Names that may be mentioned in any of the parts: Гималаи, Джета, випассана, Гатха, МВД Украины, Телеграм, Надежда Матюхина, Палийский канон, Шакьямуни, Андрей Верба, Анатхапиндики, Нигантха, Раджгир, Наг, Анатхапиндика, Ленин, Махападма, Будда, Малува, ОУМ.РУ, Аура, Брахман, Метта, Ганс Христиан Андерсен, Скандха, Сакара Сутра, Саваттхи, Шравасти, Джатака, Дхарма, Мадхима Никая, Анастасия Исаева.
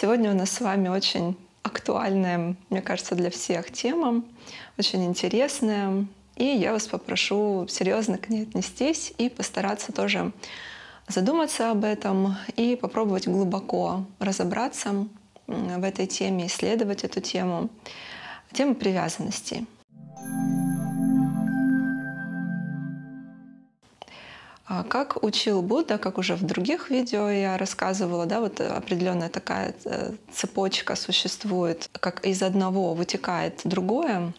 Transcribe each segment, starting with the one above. Сегодня у нас с вами очень актуальная, мне кажется, для всех тема, очень интересная. И я вас попрошу серьезно к ней отнестись и постараться тоже задуматься об этом и попробовать глубоко разобраться в этой теме, исследовать эту тему. Тема привязанности. Как учил Будда, как уже в других видео я рассказывала, да, вот определенная такая цепочка существует, как из одного вытекает другое,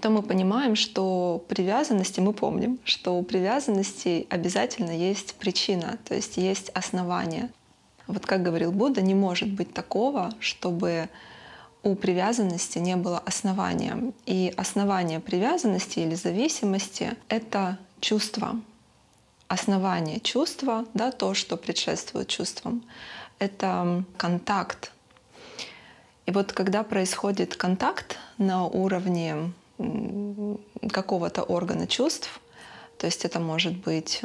то мы понимаем, что привязанности, мы помним, что у привязанности обязательно есть причина, то есть есть основание. Вот как говорил Будда, не может быть такого, чтобы у привязанности не было основания. И основание привязанности или зависимости — это чувство. Основание чувства, да, то, что предшествует чувствам, это контакт. И вот когда происходит контакт на уровне какого-то органа чувств, то есть это может быть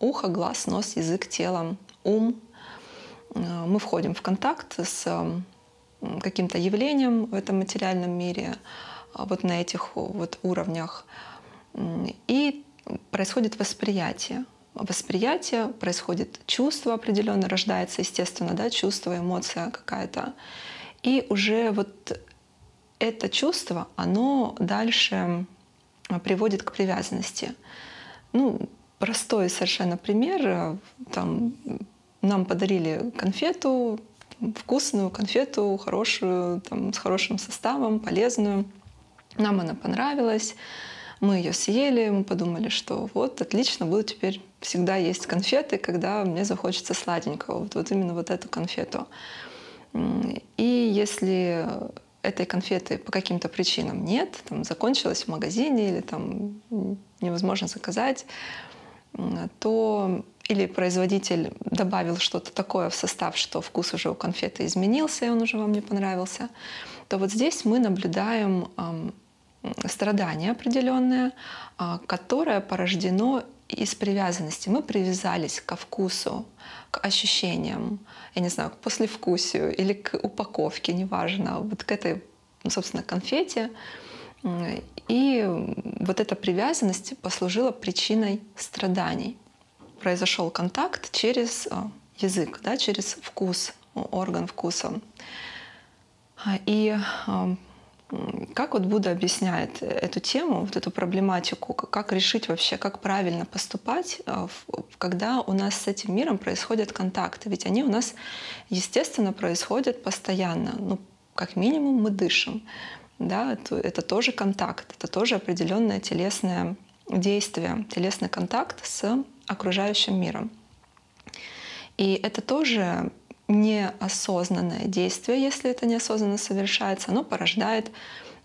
ухо, глаз, нос, язык, тело, ум, мы входим в контакт с каким-то явлением в этом материальном мире, вот на этих вот уровнях. И происходит восприятие. Восприятие, происходит чувство определенно, рождается, естественно, да, чувство, эмоция какая-то. И уже вот это чувство, оно дальше приводит к привязанности. Ну, простой совершенно пример. Там, нам подарили конфету, вкусную конфету, хорошую, там, с хорошим составом, полезную. Нам она понравилась. Мы ее съели, мы подумали, что вот, отлично, буду теперь всегда есть конфеты, когда мне захочется сладенького, вот именно вот эту конфету. И если этой конфеты по каким-то причинам нет, там, закончилась в магазине или там невозможно заказать, то или производитель добавил что-то такое в состав, что вкус уже у конфеты изменился, и он уже вам не понравился, то вот здесь мы наблюдаем страдание определенное, которое порождено из привязанности. Мы привязались ко вкусу, к ощущениям, я не знаю, к послевкусию или к упаковке, неважно, вот к этой, собственно, конфете. И вот эта привязанность послужила причиной страданий. Произошел контакт через язык, да, через вкус, орган вкуса. И как вот Будда объясняет эту тему, вот эту проблематику, как решить вообще, как правильно поступать, когда у нас с этим миром происходят контакты? Ведь они у нас, естественно, происходят постоянно. Ну, как минимум, мы дышим. Да? Это тоже контакт, это тоже определенное телесное действие, телесный контакт с окружающим миром. И это тоже неосознанное действие, если это неосознанно совершается, оно порождает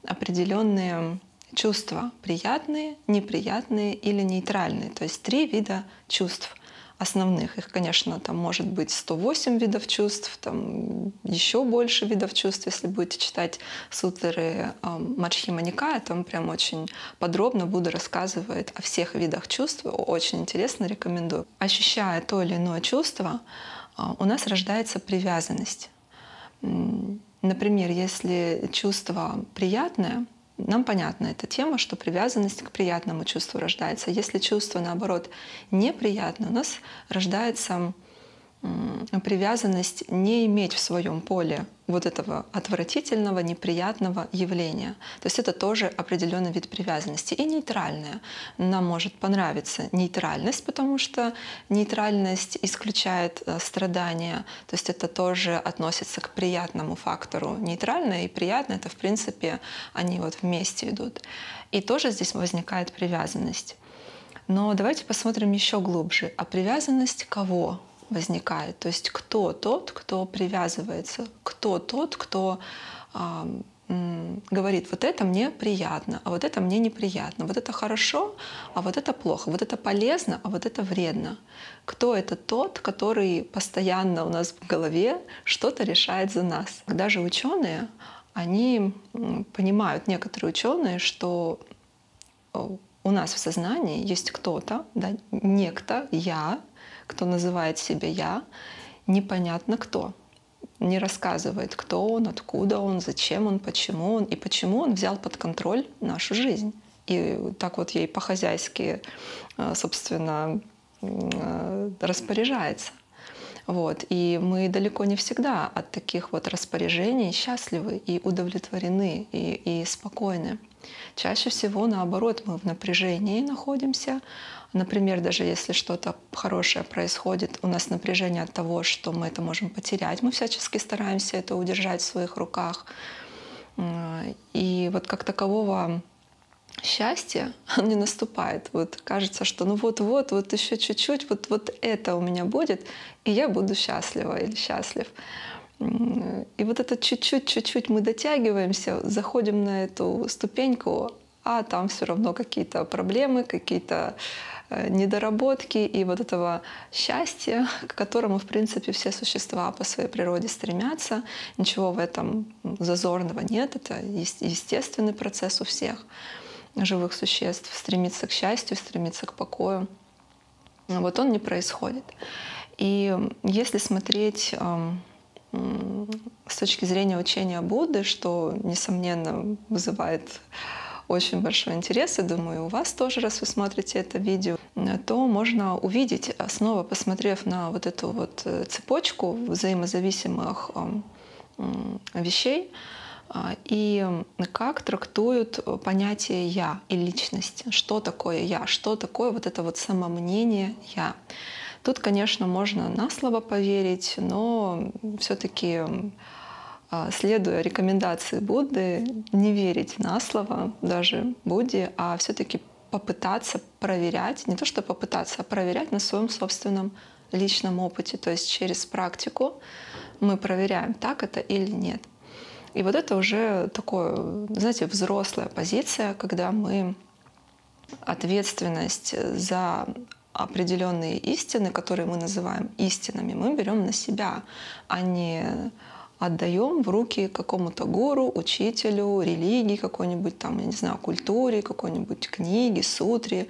определенные чувства: приятные, неприятные или нейтральные. То есть три вида чувств основных. Их, конечно, там может быть 108 видов чувств, там еще больше видов чувств. Если будете читать сутры Мадхима Никая, там прям очень подробно Будда рассказывает о всех видах чувств. Очень интересно, рекомендую. Ощущая то или иное чувство, у нас рождается привязанность. Например, если чувство приятное, нам понятна эта тема, что привязанность к приятному чувству рождается. Если чувство, наоборот, неприятное, у нас рождается привязанность не иметь в своем поле вот этого отвратительного, неприятного явления. То есть это тоже определенный вид привязанности. И нейтральная. Нам может понравиться нейтральность, потому что нейтральность исключает страдания. То есть это тоже относится к приятному фактору. Нейтральное и приятное — это, в принципе, они вот вместе идут. И тоже здесь возникает привязанность. Но давайте посмотрим еще глубже. А привязанность кого возникает? То есть кто тот, кто привязывается? Кто тот, кто говорит: вот это мне приятно, а вот это мне неприятно, вот это хорошо, а вот это плохо, вот это полезно, а вот это вредно? Кто это тот, который постоянно у нас в голове что-то решает за нас? Даже ученые, они понимают, некоторые ученые, что у нас в сознании есть кто-то, да, некто, я, кто называет себя «я», непонятно кто. не рассказывает, кто он, откуда он, зачем он, почему он, и почему он взял под контроль нашу жизнь. И так вот ей по-хозяйски, собственно, распоряжается. Вот. И мы далеко не всегда от таких вот распоряжений счастливы и удовлетворены, и спокойны. Чаще всего, наоборот, мы в напряжении находимся. Например, даже если что-то хорошее происходит, у нас напряжение от того, что мы это можем потерять. Мы всячески стараемся это удержать в своих руках. И вот как такового счастья не наступает. Вот кажется, что ну вот еще чуть-чуть, вот это у меня будет, и я буду счастлива или счастлив. И вот это чуть-чуть мы дотягиваемся, заходим на эту ступеньку, а там все равно какие-то проблемы, какие-то недоработки. И вот этого счастья, к которому, в принципе, все существа по своей природе стремятся, ничего в этом зазорного нет, это естественный процесс у всех живых существ, стремиться к счастью, стремиться к покою. Вот он не происходит. И если смотреть с точки зрения учения Будды, что, несомненно, вызывает очень большой интерес, и думаю, у вас тоже, раз вы смотрите это видео, то можно увидеть, снова посмотрев на вот эту вот цепочку взаимозависимых вещей, и как трактуют понятие «я» и личности. Что такое «я», что такое вот это вот самомнение «я». Тут, конечно, можно наслово поверить, но все-таки, следуя рекомендации Будды, не верить наслово даже Будде, а все-таки попытаться проверять, не то что попытаться, а проверять на своем собственном личном опыте. То есть через практику мы проверяем, так это или нет. И вот это уже такое, знаете, взрослая позиция, когда мы ответственность за определенные истины, которые мы называем истинами, мы берем на себя, а не отдаем в руки какому-то гуру, учителю, религии какой-нибудь, там, я не знаю, культуре, какой-нибудь книге, сутре,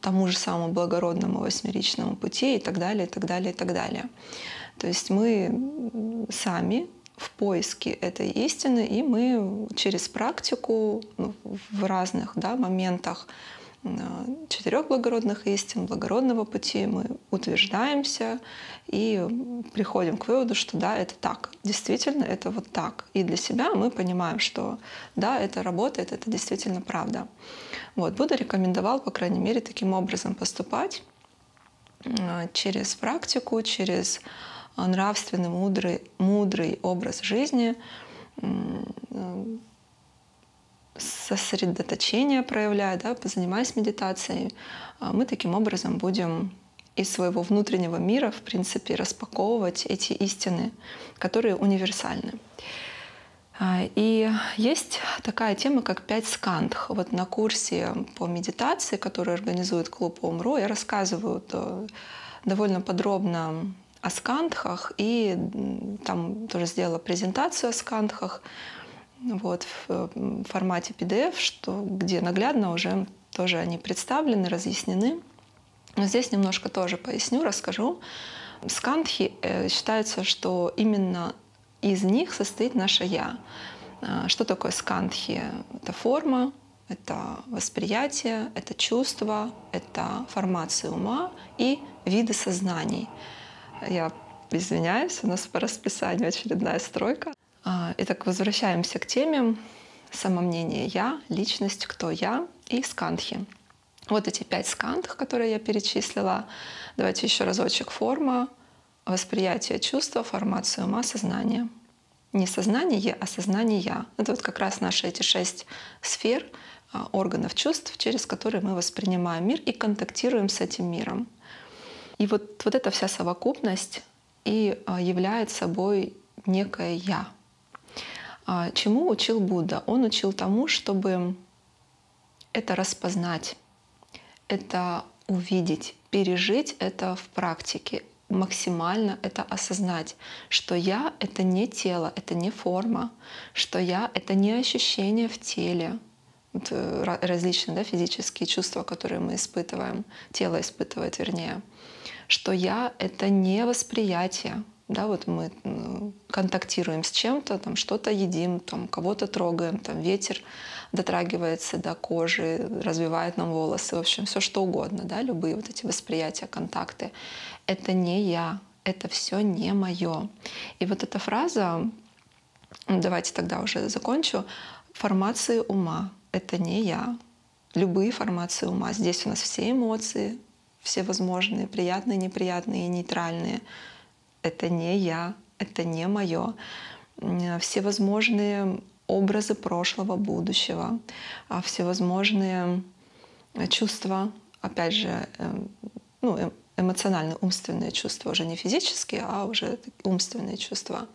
тому же самому благородному восьмеричному пути и так далее, и так далее, и так далее. То есть мы сами в поиске этой истины, и мы через практику в разных, да, моментах четырех благородных истин, благородного пути мы утверждаемся и приходим к выводу, что да, это так, действительно, это вот так. И для себя мы понимаем, что да, это работает, это действительно правда. Вот, Будда рекомендовал, по крайней мере, таким образом поступать, через практику, через нравственный, мудрый образ жизни, сосредоточение проявляя, да, занимаясь медитацией, мы таким образом будем из своего внутреннего мира, в принципе, распаковывать эти истины, которые универсальны. И есть такая тема, как 5 скандх. Вот на курсе по медитации, который организует клуб ОУМ.РУ, я рассказываю довольно подробно о скандхах, и там тоже сделала презентацию о скандхах, вот, в формате PDF, что, где наглядно уже тоже они представлены, разъяснены. Но здесь немножко тоже поясню, расскажу. Скандхи, считается, что именно из них состоит наше «я». Что такое скандхи? Это форма, это восприятие, это чувство, это формации ума и виды сознаний. Я извиняюсь, у нас по расписанию очередная стройка. Итак, возвращаемся к теме самомнение «я», личность, кто я и скандхи. Вот эти 5 скандх, которые я перечислила. Давайте еще разочек. Форма, восприятие, чувство, формация ума, сознание. Не сознание, а сознание «я». Это вот как раз наши эти 6 сфер, органов чувств, через которые мы воспринимаем мир и контактируем с этим миром. И вот эта вся совокупность и является собой некое «я». Чему учил Будда? Он учил тому, чтобы это распознать, это увидеть, пережить это в практике, максимально это осознать, что «я» — это не тело, это не форма, что «я» — это не ощущение в теле, вот различные, да, физические чувства, которые мы испытываем, тело испытывает, вернее, что «я» — это не восприятие, Да, вот мы контактируем с чем-то, там что-то едим, там кого-то трогаем, там ветер дотрагивается до кожи, развивает нам волосы, в общем, все что угодно, да, любые вот эти восприятия, контакты. Это не я, это все не мое. И вот эта фраза, давайте тогда уже закончу, формации ума, это не я. Любые формации ума. Здесь у нас все эмоции, все возможные, приятные, неприятные, нейтральные. Это не я, это не мое. Всевозможные образы прошлого, будущего, всевозможные чувства, опять же, ну, эмоциональные, умственные чувства, уже не физические, а уже умственные чувства.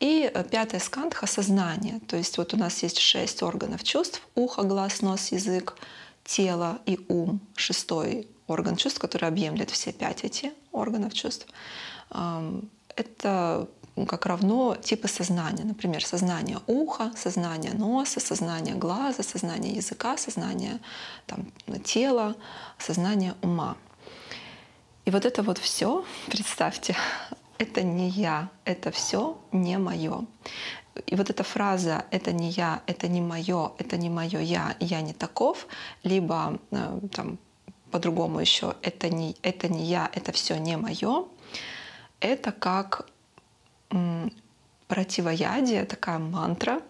И пятая скандха — сознание. То есть вот у нас есть 6 органов чувств: ухо, глаз, нос, язык, тело и ум. 6-й орган чувств, который объемлет все 5 эти органов чувств. Это как равно типы сознания. Например, сознание уха, сознание носа, сознание глаза, сознание языка, сознание там, тела, сознание ума. И вот это вот все, представьте, это не я, это все не мое. И вот эта фраза «это не я, это не мое я не таков», либо там, по-другому еще это не я, это все не мое», это как противоядие, такая мантра,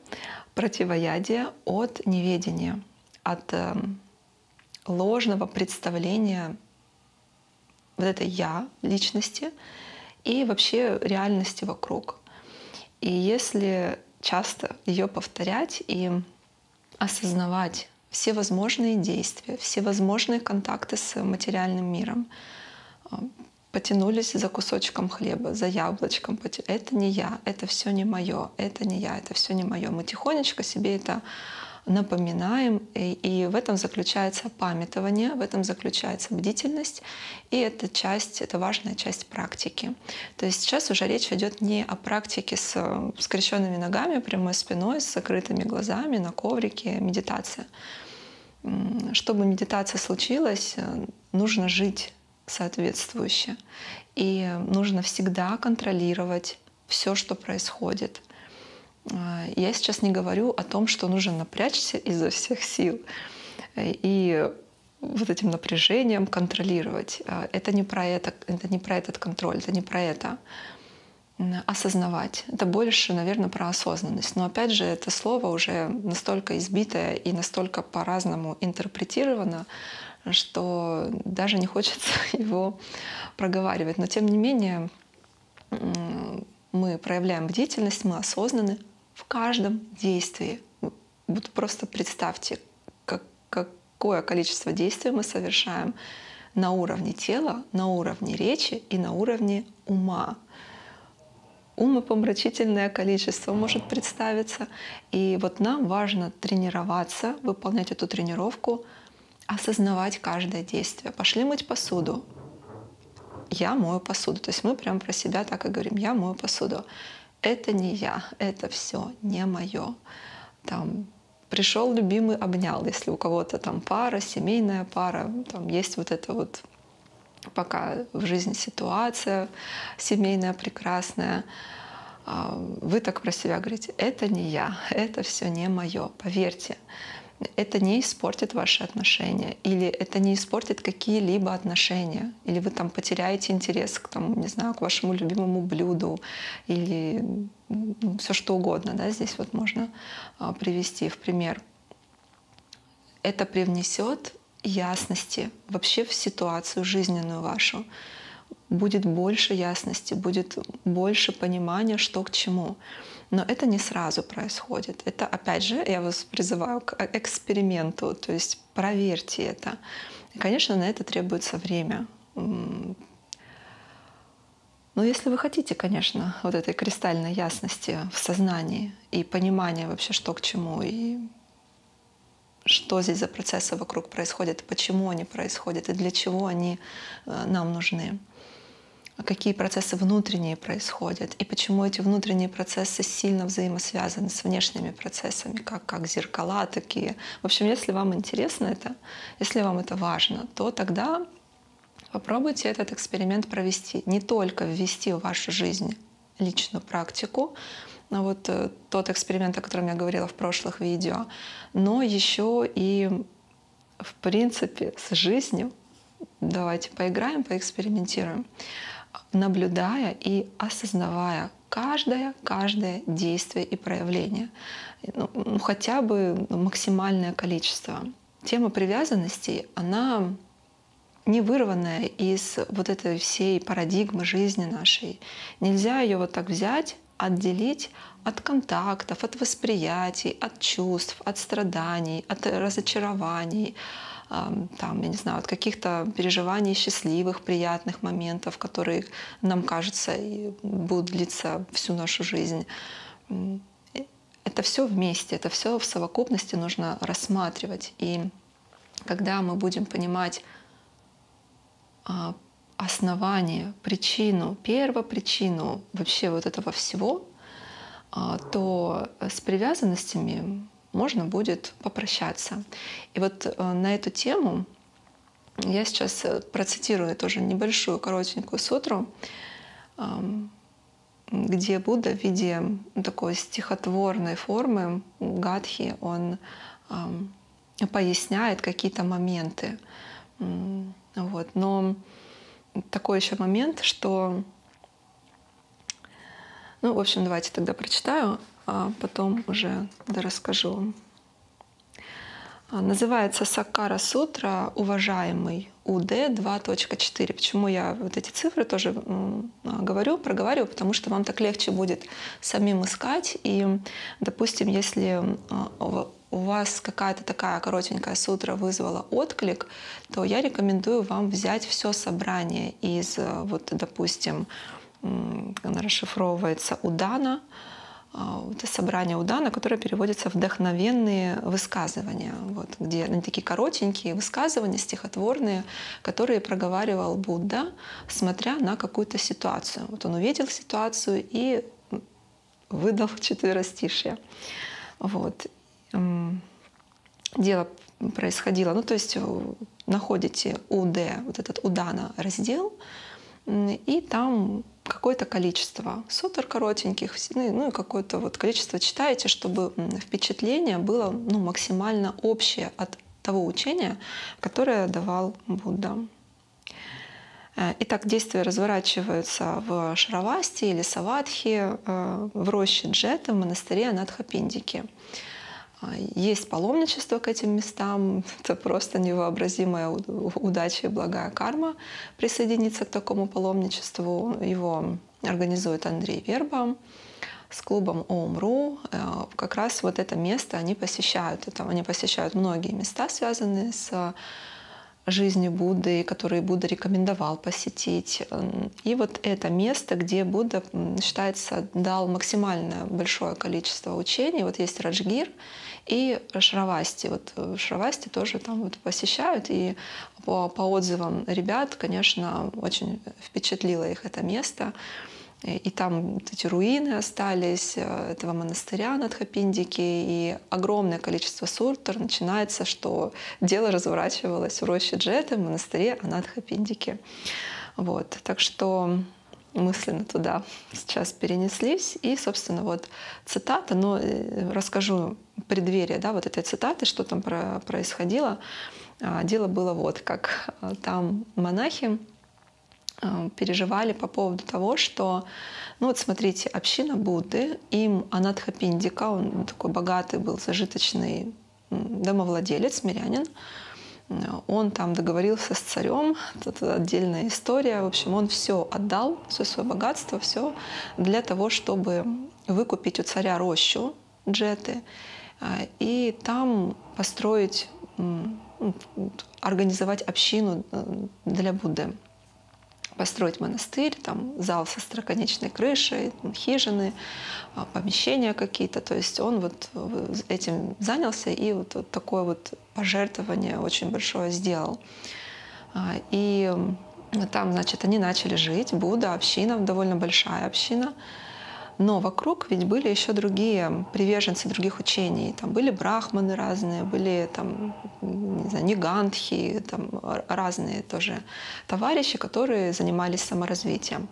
противоядие от неведения, от ложного представления вот этой «я» личности и вообще реальности вокруг. И если часто ее повторять и осознавать все возможные действия, все возможные контакты с материальным миром, потянулись за кусочком хлеба, за яблочком. Это не я, это все не мое, это не я, это все не мое. Мы тихонечко себе это напоминаем, и в этом заключается памятование, в этом заключается бдительность, и это часть, это важная часть практики. То есть сейчас уже речь идет не о практике с скрещенными ногами, прямой спиной, с закрытыми глазами, на коврике, медитация. Чтобы медитация случилась, нужно жить соответствующе. И нужно всегда контролировать все, что происходит. Я сейчас не говорю о том, что нужно напрячься изо всех сил и вот этим напряжением контролировать. Это не про это, это не про этот контроль, это не про это. Осознавать. Это больше, наверное, про осознанность. Но опять же, это слово уже настолько избитое и настолько по-разному интерпретировано, что даже не хочется его проговаривать. Но тем не менее мы проявляем бдительность, мы осознаны в каждом действии. Вот просто представьте, какое количество действий мы совершаем на уровне тела, на уровне речи и на уровне ума. Умопомрачительное количество может представиться. И вот нам важно тренироваться, выполнять эту тренировку, осознавать каждое действие. Пошли мыть посуду. Я мою посуду. То есть мы прям про себя так и говорим. Я мою посуду. Это не я. Это все не мое. Там пришел любимый, обнял. Если у кого-то там пара, семейная пара, там есть вот это вот пока в жизни ситуация семейная, прекрасная. Вы так про себя говорите. Это не я. Это все не мое. Поверьте. Это не испортит ваши отношения, или это не испортит какие-либо отношения, или вы там потеряете интерес к, там, не знаю, к вашему любимому блюду, или все что угодно, да, здесь вот можно привести в пример. Это привнесет ясности вообще в ситуацию жизненную вашу. Будет больше ясности, будет больше понимания, что к чему. Но это не сразу происходит. Это, опять же, я вас призываю к эксперименту, то есть проверьте это. И, конечно, на это требуется время. Но если вы хотите, конечно, вот этой кристальной ясности в сознании и понимания вообще, что к чему, и что здесь за процессы вокруг происходят, почему они происходят и для чего они нам нужны, какие процессы внутренние происходят, и почему эти внутренние процессы сильно взаимосвязаны с внешними процессами, как зеркала такие. В общем, если вам интересно это, если вам это важно, то тогда попробуйте этот эксперимент провести. Не только ввести в вашу жизнь личную практику, вот тот эксперимент, о котором я говорила в прошлых видео, но еще и, в принципе, с жизнью. Давайте поиграем, поэкспериментируем, наблюдая и осознавая каждое действие и проявление, ну, хотя бы максимальное количество. Тема привязанностей, она не вырванная из вот этой всей парадигмы жизни нашей. Нельзя ее вот так взять, отделить от контактов, от восприятий, от чувств, от страданий, от разочарований, там, я не знаю, от каких-то переживаний счастливых, приятных моментов, которые нам кажется будут длиться всю нашу жизнь. Это все вместе, это все в совокупности нужно рассматривать. И когда мы будем понимать основание, причину, первопричину вообще вот этого всего, то с привязанностями можно будет попрощаться. И вот на эту тему я сейчас процитирую тоже небольшую коротенькую сутру, где Будда в виде такой стихотворной формы гадхи, он поясняет какие-то моменты. Вот. Но такой еще момент, что... Ну, в общем, давайте тогда прочитаю, а потом уже расскажу. Называется «Сакара Сутра. Уважаемый УД 2.4». Почему я вот эти цифры тоже говорю, проговариваю? Потому что вам так легче будет самим искать. И, допустим, если у вас какая-то такая коротенькая сутра вызвала отклик, то я рекомендую вам взять все собрание из, вот, допустим, она расшифровывается «Удана», это собрание Удана, которое переводится «Вдохновенные высказывания», вот, где они такие коротенькие высказывания, стихотворные, которые проговаривал Будда, смотря на какую-то ситуацию. Вот он увидел ситуацию и выдал четверостишье. Вот. Дело происходило, ну то есть находите УД, вот этот Удана раздел, и там какое-то количество сутр коротеньких, ну и какое-то вот количество читаете, чтобы впечатление было, ну, максимально общее от того учения, которое давал Будда. Итак, действия разворачиваются в Шравасти или Саваттхи, в роще Джета, в монастыре Анатхапиндики. Есть паломничество к этим местам, это просто невообразимая удача и благая карма присоединиться к такому паломничеству. Его организует Андрей Верба с клубом ОУМ.РУ. Как раз вот это место они посещают. Они посещают многие места, связанные с жизнью Будды, которые Будда рекомендовал посетить. И вот это место, где Будда, считается, дал максимально большое количество учений. Вот есть Раджгир и Шравасти. Вот Шравасти тоже там вот посещают. И по отзывам ребят, конечно, очень впечатлило их это место. И там эти руины остались этого монастыря Анатхапиндики, и огромное количество суртр начинается, что дело разворачивалось в роще Джеты, в монастыре Анатхапиндики. Вот. Так что мысленно туда сейчас перенеслись. И, собственно, вот цитата, но расскажу преддверие, да, вот этой цитаты, что там происходило. Дело было вот как. Там монахи переживали по поводу того, что, ну вот смотрите, община Будды, им Анатхапиндика, он такой богатый был, зажиточный домовладелец, мирянин, он там договорился с царем, это отдельная история, в общем, он все отдал, все свое богатство, все для того, чтобы выкупить у царя рощу Джеты и там построить, организовать общину для Будды. Построить монастырь, там зал со остроконечной крышей, хижины, помещения какие-то. То есть он вот этим занялся и вот такое вот пожертвование очень большое сделал. И там, значит, они начали жить. Будда, община, довольно большая община. Но вокруг ведь были еще другие приверженцы других учений. Там были брахманы разные, были там, не знаю, нигантхи, там разные тоже товарищи, которые занимались саморазвитием.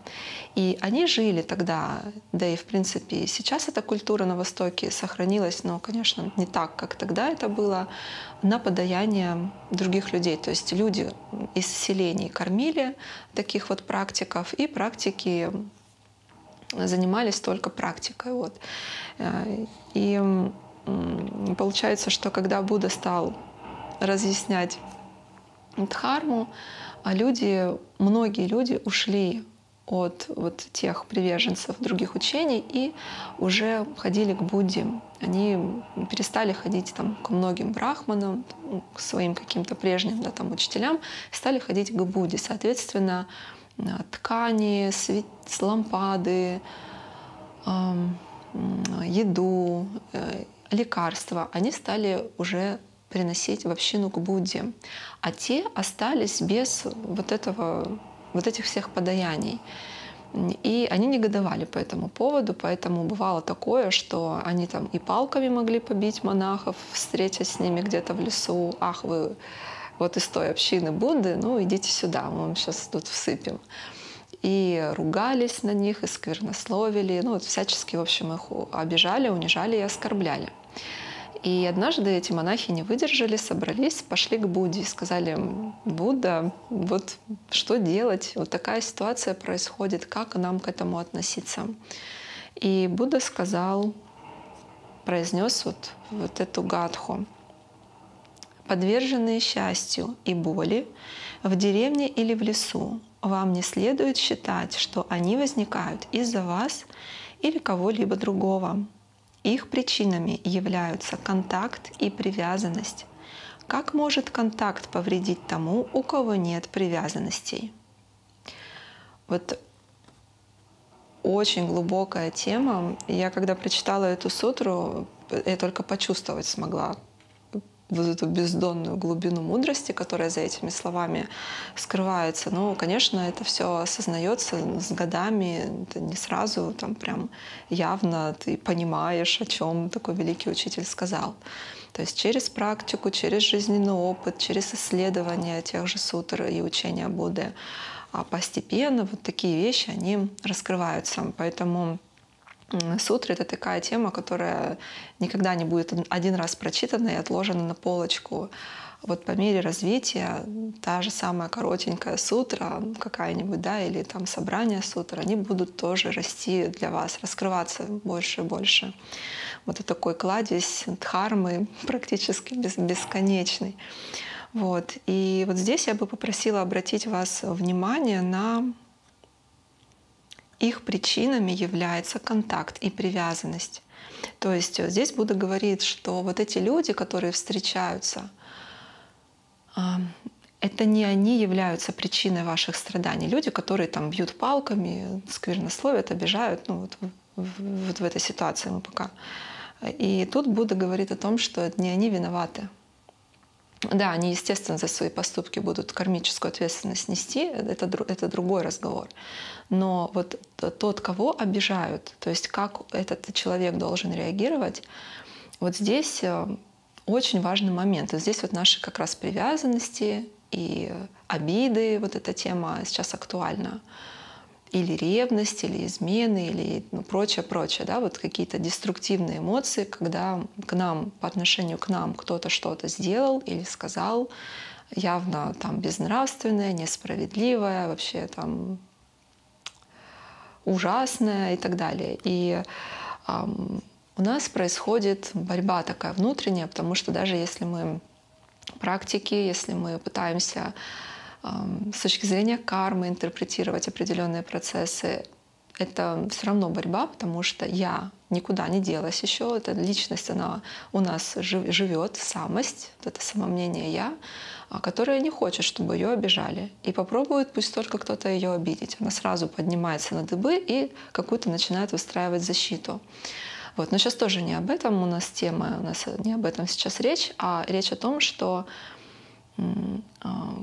И они жили тогда, да и в принципе сейчас эта культура на Востоке сохранилась, но, конечно, не так, как тогда это было, на подаяние других людей. То есть люди из селений кормили таких вот практиков, и практики занимались только практикой. Вот. И получается, что когда Будда стал разъяснять дхарму, люди, многие люди ушли от вот тех приверженцев других учений и уже ходили к Будде. Они перестали ходить там, к многим брахманам, к своим каким-то прежним, да, там, учителям, стали ходить к Будде. Соответственно, ткани, лампады, еду, лекарства, они стали уже приносить в общину к Будде. А те остались без вот этого, вот этих всех подаяний. И они негодовали по этому поводу, поэтому бывало такое, что они там и палками могли побить монахов, встреча с ними где-то в лесу. Ах, вы вот из той общины Будды, ну идите сюда, мы вам сейчас тут всыпем. И ругались на них, и сквернословили, ну вот всячески, в общем, их обижали, унижали и оскорбляли. И однажды эти монахи не выдержали, собрались, пошли к Будде и сказали: Будда, вот что делать, вот такая ситуация происходит, как нам к этому относиться? И Будда сказал, произнес вот эту гатху: подверженные счастью и боли в деревне или в лесу, вам не следует считать, что они возникают из-за вас или кого-либо другого. Их причинами являются контакт и привязанность. Как может контакт повредить тому, у кого нет привязанностей? Вот очень глубокая тема. Я когда прочитала эту сутру, я только почувствовать смогла вот эту бездонную глубину мудрости, которая за этими словами скрывается. Ну, конечно, это все осознается с годами, это не сразу, там прям явно ты понимаешь, о чем такой великий учитель сказал. То есть через практику, через жизненный опыт, через исследования тех же сутр и учения Будды, а постепенно вот такие вещи, они раскрываются. Поэтому сутры — это такая тема, которая никогда не будет один раз прочитана и отложена на полочку. Вот по мере развития та же самая коротенькая сутра какая-нибудь, да, или там собрание сутр, они будут тоже расти для вас, раскрываться больше и больше. Вот такой кладезь дхармы практически бесконечный. Вот. И вот здесь я бы попросила обратить вас внимание на: их причинами является контакт и привязанность. То есть здесь Будда говорит, что вот эти люди, которые встречаются, это не они являются причиной ваших страданий. Люди, которые там бьют палками, сквернословят, обижают, ну вот в этой ситуации мы пока. И тут Будда говорит о том, что не они виноваты. Да, они, естественно, за свои поступки будут кармическую ответственность нести, это другой разговор. Но вот тот, кого обижают, то есть как этот человек должен реагировать, вот здесь очень важный момент. Вот здесь вот наши как раз привязанности и обиды, вот эта тема сейчас актуальна. Или ревность, или измены, или прочее-прочее, да, вот какие-то деструктивные эмоции, когда к нам, по отношению к нам кто-то что-то сделал или сказал, явно там безнравственное, несправедливое, вообще там ужасное и так далее. И у нас происходит борьба такая внутренняя, потому что даже если мы практики, если мы пытаемся с точки зрения кармы интерпретировать определенные процессы, это все равно борьба, потому что я никуда не делась еще. Эта личность, она у нас живет, самость, вот это самомнение «я», которая не хочет, чтобы ее обижали. И попробует пусть только кто-то ее обидеть. Она сразу поднимается на дыбы и какую-то начинает выстраивать защиту. Вот. Но сейчас тоже не об этом у нас тема, у нас не об этом сейчас речь, а речь о том, что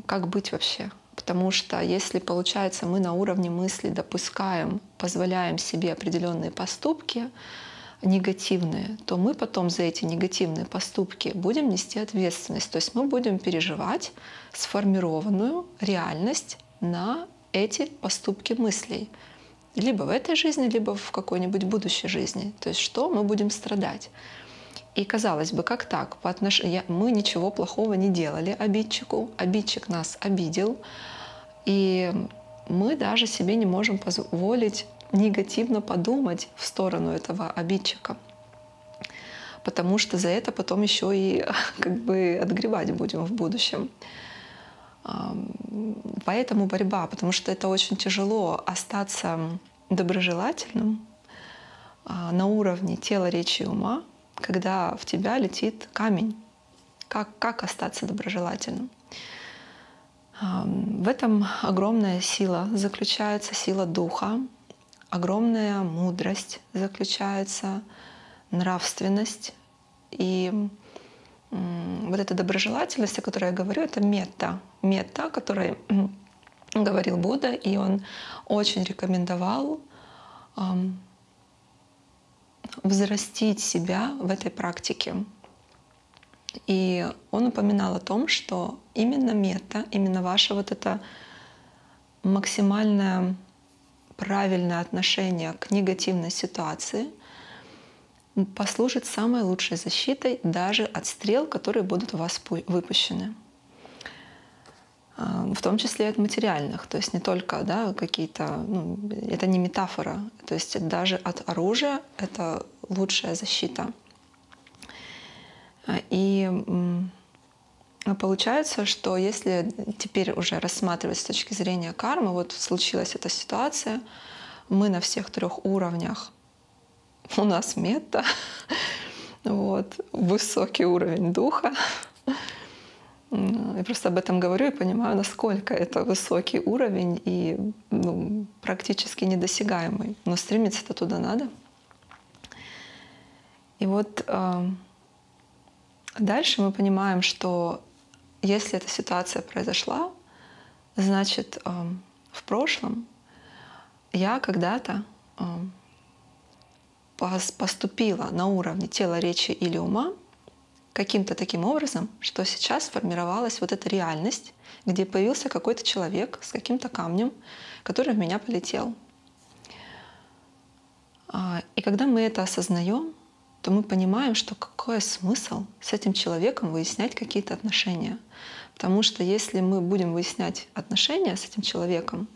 как быть вообще? Потому что если, получается, мы на уровне мысли допускаем, позволяем себе определенные поступки негативные, то мы потом за эти негативные поступки будем нести ответственность. То есть мы будем переживать сформированную реальность на эти поступки мыслей. Либо в этой жизни, либо в какой-нибудь будущей жизни. То есть что мы будем страдать. И казалось бы, как так? Мы ничего плохого не делали обидчику, обидчик нас обидел, и мы даже себе не можем позволить негативно подумать в сторону этого обидчика, потому что за это потом еще и как бы отгребать будем в будущем. Поэтому борьба, потому что это очень тяжело остаться доброжелательным на уровне тела, речи и ума, когда в тебя летит камень. Как остаться доброжелательным? В этом огромная сила заключается, сила духа, огромная мудрость заключается, нравственность. И вот эта доброжелательность, о которой я говорю, это метта. Метта, о которой говорил Будда, и он очень рекомендовал взрастить себя в этой практике. И он упоминал о том, что именно метта, именно ваше вот это максимальное правильное отношение к негативной ситуации послужит самой лучшей защитой даже от стрел, которые будут в вас выпущены. В том числе и от материальных, то есть не только какие-то, это не метафора, то есть даже от оружия это лучшая защита. И получается, что если теперь уже рассматривать с точки зрения кармы, вот случилась эта ситуация, мы на всех трех уровнях, у нас метта, высокий уровень духа. Я просто об этом говорю и понимаю, насколько это высокий уровень и практически недосягаемый. Но стремиться-то туда надо. И вот дальше мы понимаем, что если эта ситуация произошла, значит, в прошлом я когда-то поступила на уровне тела, речи или ума каким-то таким образом, что сейчас сформировалась вот эта реальность, где появился какой-то человек с каким-то камнем, который в меня полетел. И когда мы это осознаем, то мы понимаем, что какой смысл с этим человеком выяснять какие-то отношения. Потому что если мы будем выяснять отношения с этим человеком,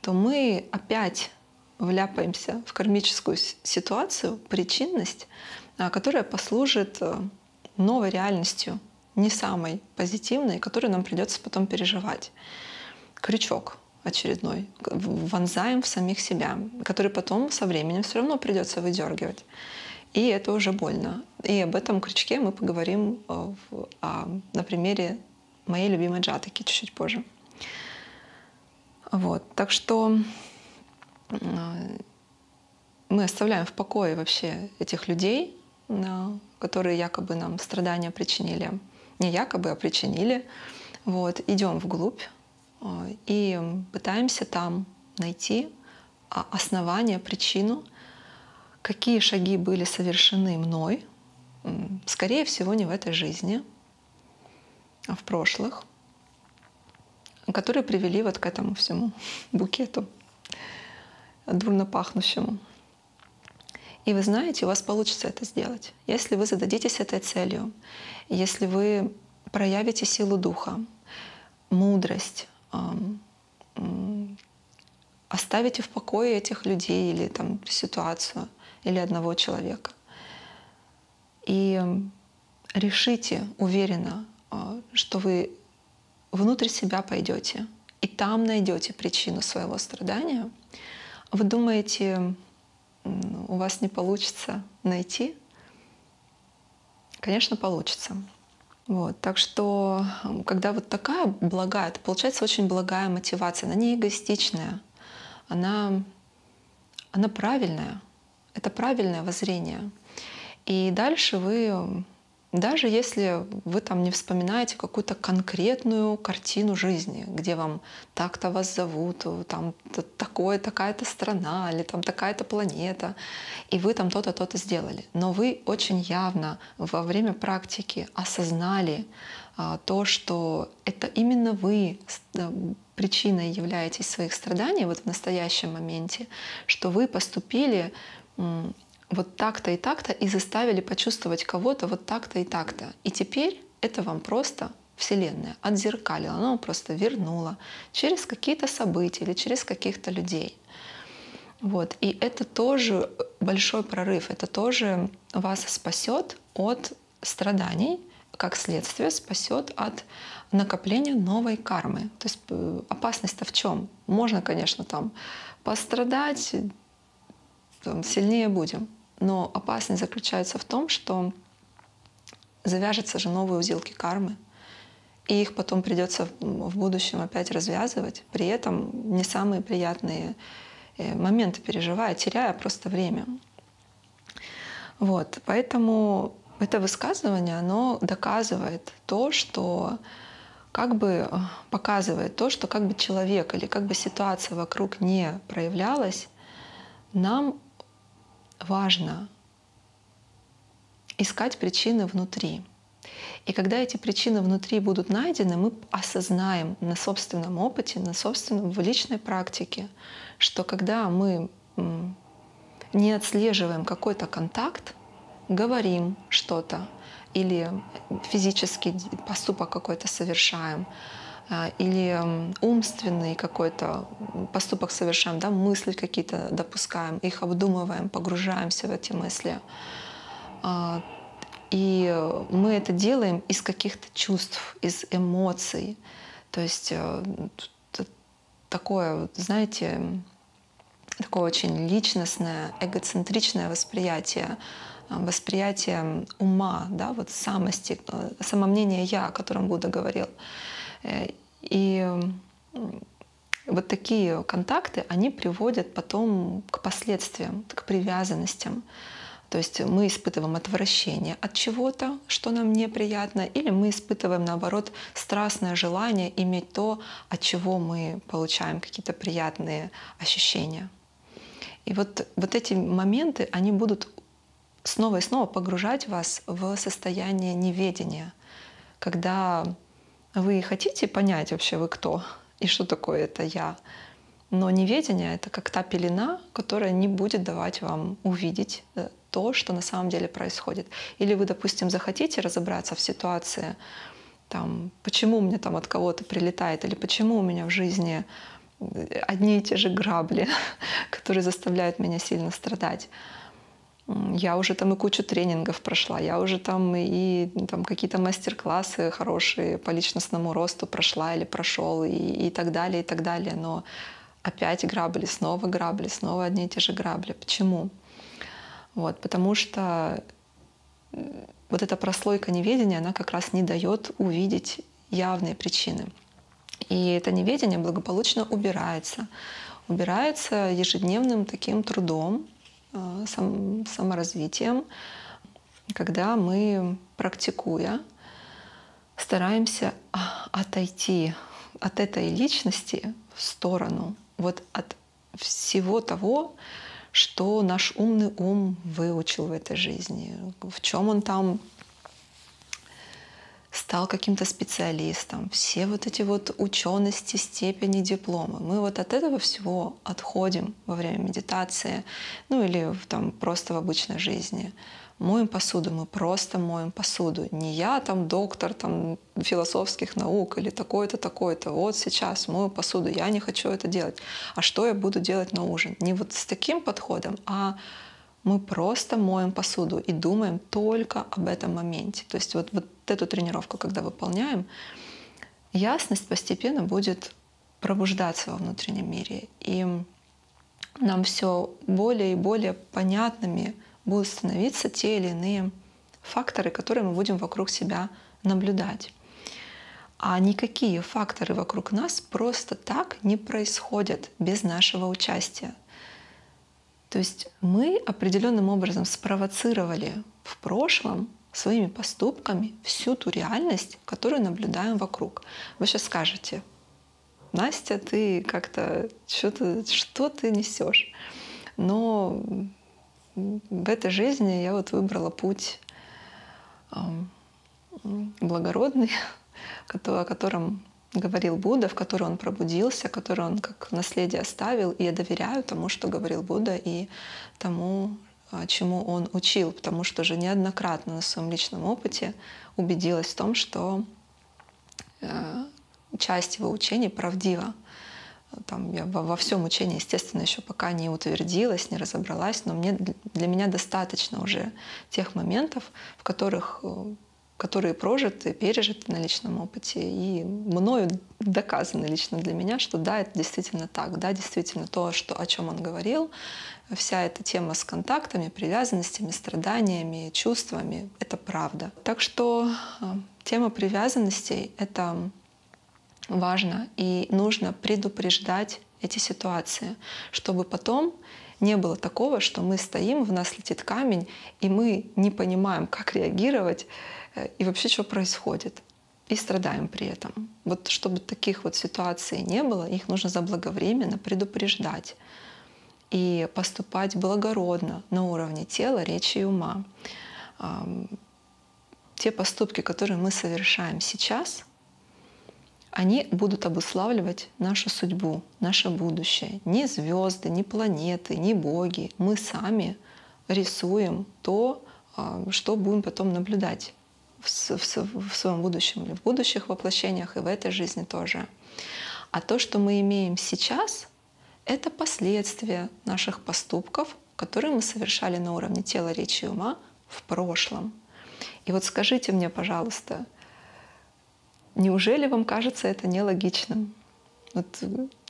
то мы опять вляпаемся в кармическую ситуацию, причинность, которая послужит новой реальностью, не самой позитивной, которую нам придется потом переживать. Крючок очередной, вонзаем в самих себя, который потом со временем все равно придется выдергивать. И это уже больно. И об этом крючке мы поговорим на примере моей любимой джатаки чуть-чуть позже. Так что мы оставляем в покое вообще этих людей, которые якобы нам страдания причинили. Не якобы, а причинили. Идем вглубь и пытаемся там найти основание, причину, какие шаги были совершены мной, скорее всего, не в этой жизни, а в прошлых, которые привели вот к этому всему букету, дурно пахнущему. И вы знаете, у вас получится это сделать, если вы зададитесь этой целью, если вы проявите силу духа, мудрость, оставите в покое этих людей или там ситуацию, или одного человека. И решите уверенно, что вы внутрь себя пойдете, и там найдете причину своего страдания. Вы думаете, у вас не получится найти? Конечно, получится. Так что, когда вот такая благая, это получается очень благая мотивация, она не эгоистичная, она правильная, это правильное воззрение. И дальше вы Даже если вы там не вспоминаете какую-то конкретную картину жизни, где вам так-то вас зовут, там такая-то страна или там такая-то планета, и вы там то-то, то-то сделали. Но вы очень явно во время практики осознали то, что это именно вы причиной являетесь своих страданий вот в настоящем моменте, что вы поступили вот так-то и так-то, и заставили почувствовать кого-то вот так-то и так-то. И теперь это вам просто Вселенная отзеркалила, она вам просто вернула через какие-то события или через каких-то людей. Вот. И это тоже большой прорыв, это тоже вас спасет от страданий, как следствие спасет от накопления новой кармы. То есть опасность-то в чем? Можно, конечно, там пострадать, там, сильнее будем. Но опасность заключается в том, что завяжутся же новые узелки кармы, и их потом придется в будущем опять развязывать, при этом не самые приятные моменты переживая, теряя просто время. Вот. Поэтому это высказывание, оно доказывает то, что как бы показывает то, что как бы человек или как бы ситуация вокруг не проявлялась, нам важно искать причины внутри. И когда эти причины внутри будут найдены, мы осознаем на собственном опыте, на собственном, в личной практике, что когда мы не отслеживаем какой-то контакт, говорим что-то или физический поступок какой-то совершаем, или умственный какой-то поступок совершаем, да, мысли какие-то допускаем, их обдумываем, погружаемся в эти мысли. И мы это делаем из каких-то чувств, из эмоций. То есть такое, знаете, такое очень личностное, эгоцентричное восприятие ума, да, вот самости, самомнение «я», о котором Будда говорил. И вот такие контакты, они приводят потом к последствиям, к привязанностям. То есть мы испытываем отвращение от чего-то, что нам неприятно, или мы испытываем, наоборот, страстное желание иметь то, от чего мы получаем какие-то приятные ощущения. И вот эти моменты, они будут снова и снова погружать вас в состояние неведения, когда вы хотите понять вообще, вы кто и что такое это «я», но неведение — это как та пелена, которая не будет давать вам увидеть то, что на самом деле происходит. Или вы, допустим, захотите разобраться в ситуации, там, почему мне там от кого-то прилетает, или почему у меня в жизни одни и те же грабли, которые заставляют меня сильно страдать. Я уже там и кучу тренингов прошла, я уже там и какие-то мастер-классы хорошие по личностному росту прошла или прошел, и так далее, и так далее. Но опять грабли, снова одни и те же грабли. Почему? Вот, потому что вот эта прослойка неведения, она как раз не дает увидеть явные причины. И это неведение благополучно убирается ежедневным таким трудом, саморазвитием, когда мы, практикуя, стараемся отойти от этой личности в сторону, вот от всего того, что наш умный ум выучил в этой жизни, в чем он там стал каким-то специалистом, все вот эти вот учености, степени, дипломы. Мы вот от этого всего отходим во время медитации, ну или там просто в обычной жизни. Моем посуду, мы просто моем посуду. Не я там доктор там, философских наук или такой-то, такой-то. Вот сейчас мою посуду, я не хочу это делать. А что я буду делать на ужин? Не вот с таким подходом, а мы просто моем посуду и думаем только об этом моменте. То есть вот эту тренировку, когда выполняем, ясность постепенно будет пробуждаться во внутреннем мире. И нам все более и более понятными будут становиться те или иные факторы, которые мы будем вокруг себя наблюдать. А никакие факторы вокруг нас просто так не происходят без нашего участия. То есть мы определенным образом спровоцировали в прошлом своими поступками всю ту реальность, которую наблюдаем вокруг. Вы сейчас скажете: Настя, ты как-то что ты несешь? Но в этой жизни я вот выбрала путь благородный, о котором говорил Будда, в который он пробудился, который он как наследие оставил. И я доверяю тому, что говорил Будда, и тому, чему он учил, потому что уже неоднократно на своем личном опыте убедилась в том, что часть его учений правдива. Там, я во всем учении, естественно, еще пока не утвердилась, не разобралась, но для меня достаточно уже тех моментов, в которых, которые прожиты, пережиты на личном опыте, и мною доказано лично для меня, что да, это действительно так, да, действительно то, о чем он говорил, вся эта тема с контактами, привязанностями, страданиями, чувствами — это правда. Так что тема привязанностей — это важно, и нужно предупреждать эти ситуации, чтобы потом не было такого, что мы стоим, в нас летит камень, и мы не понимаем, как реагировать и вообще, что происходит, и страдаем при этом. Вот чтобы таких вот ситуаций не было, их нужно заблаговременно предупреждать и поступать благородно на уровне тела, речи и ума. Те поступки, которые мы совершаем сейчас, они будут обуславливать нашу судьбу, наше будущее. Ни звезды, ни планеты, ни боги. Мы сами рисуем то, что будем потом наблюдать в своем будущем, или в будущих воплощениях, и в этой жизни тоже. А то, что мы имеем сейчас, это последствия наших поступков, которые мы совершали на уровне тела, речи и ума в прошлом. И вот скажите мне, пожалуйста, неужели вам кажется это нелогичным? Вот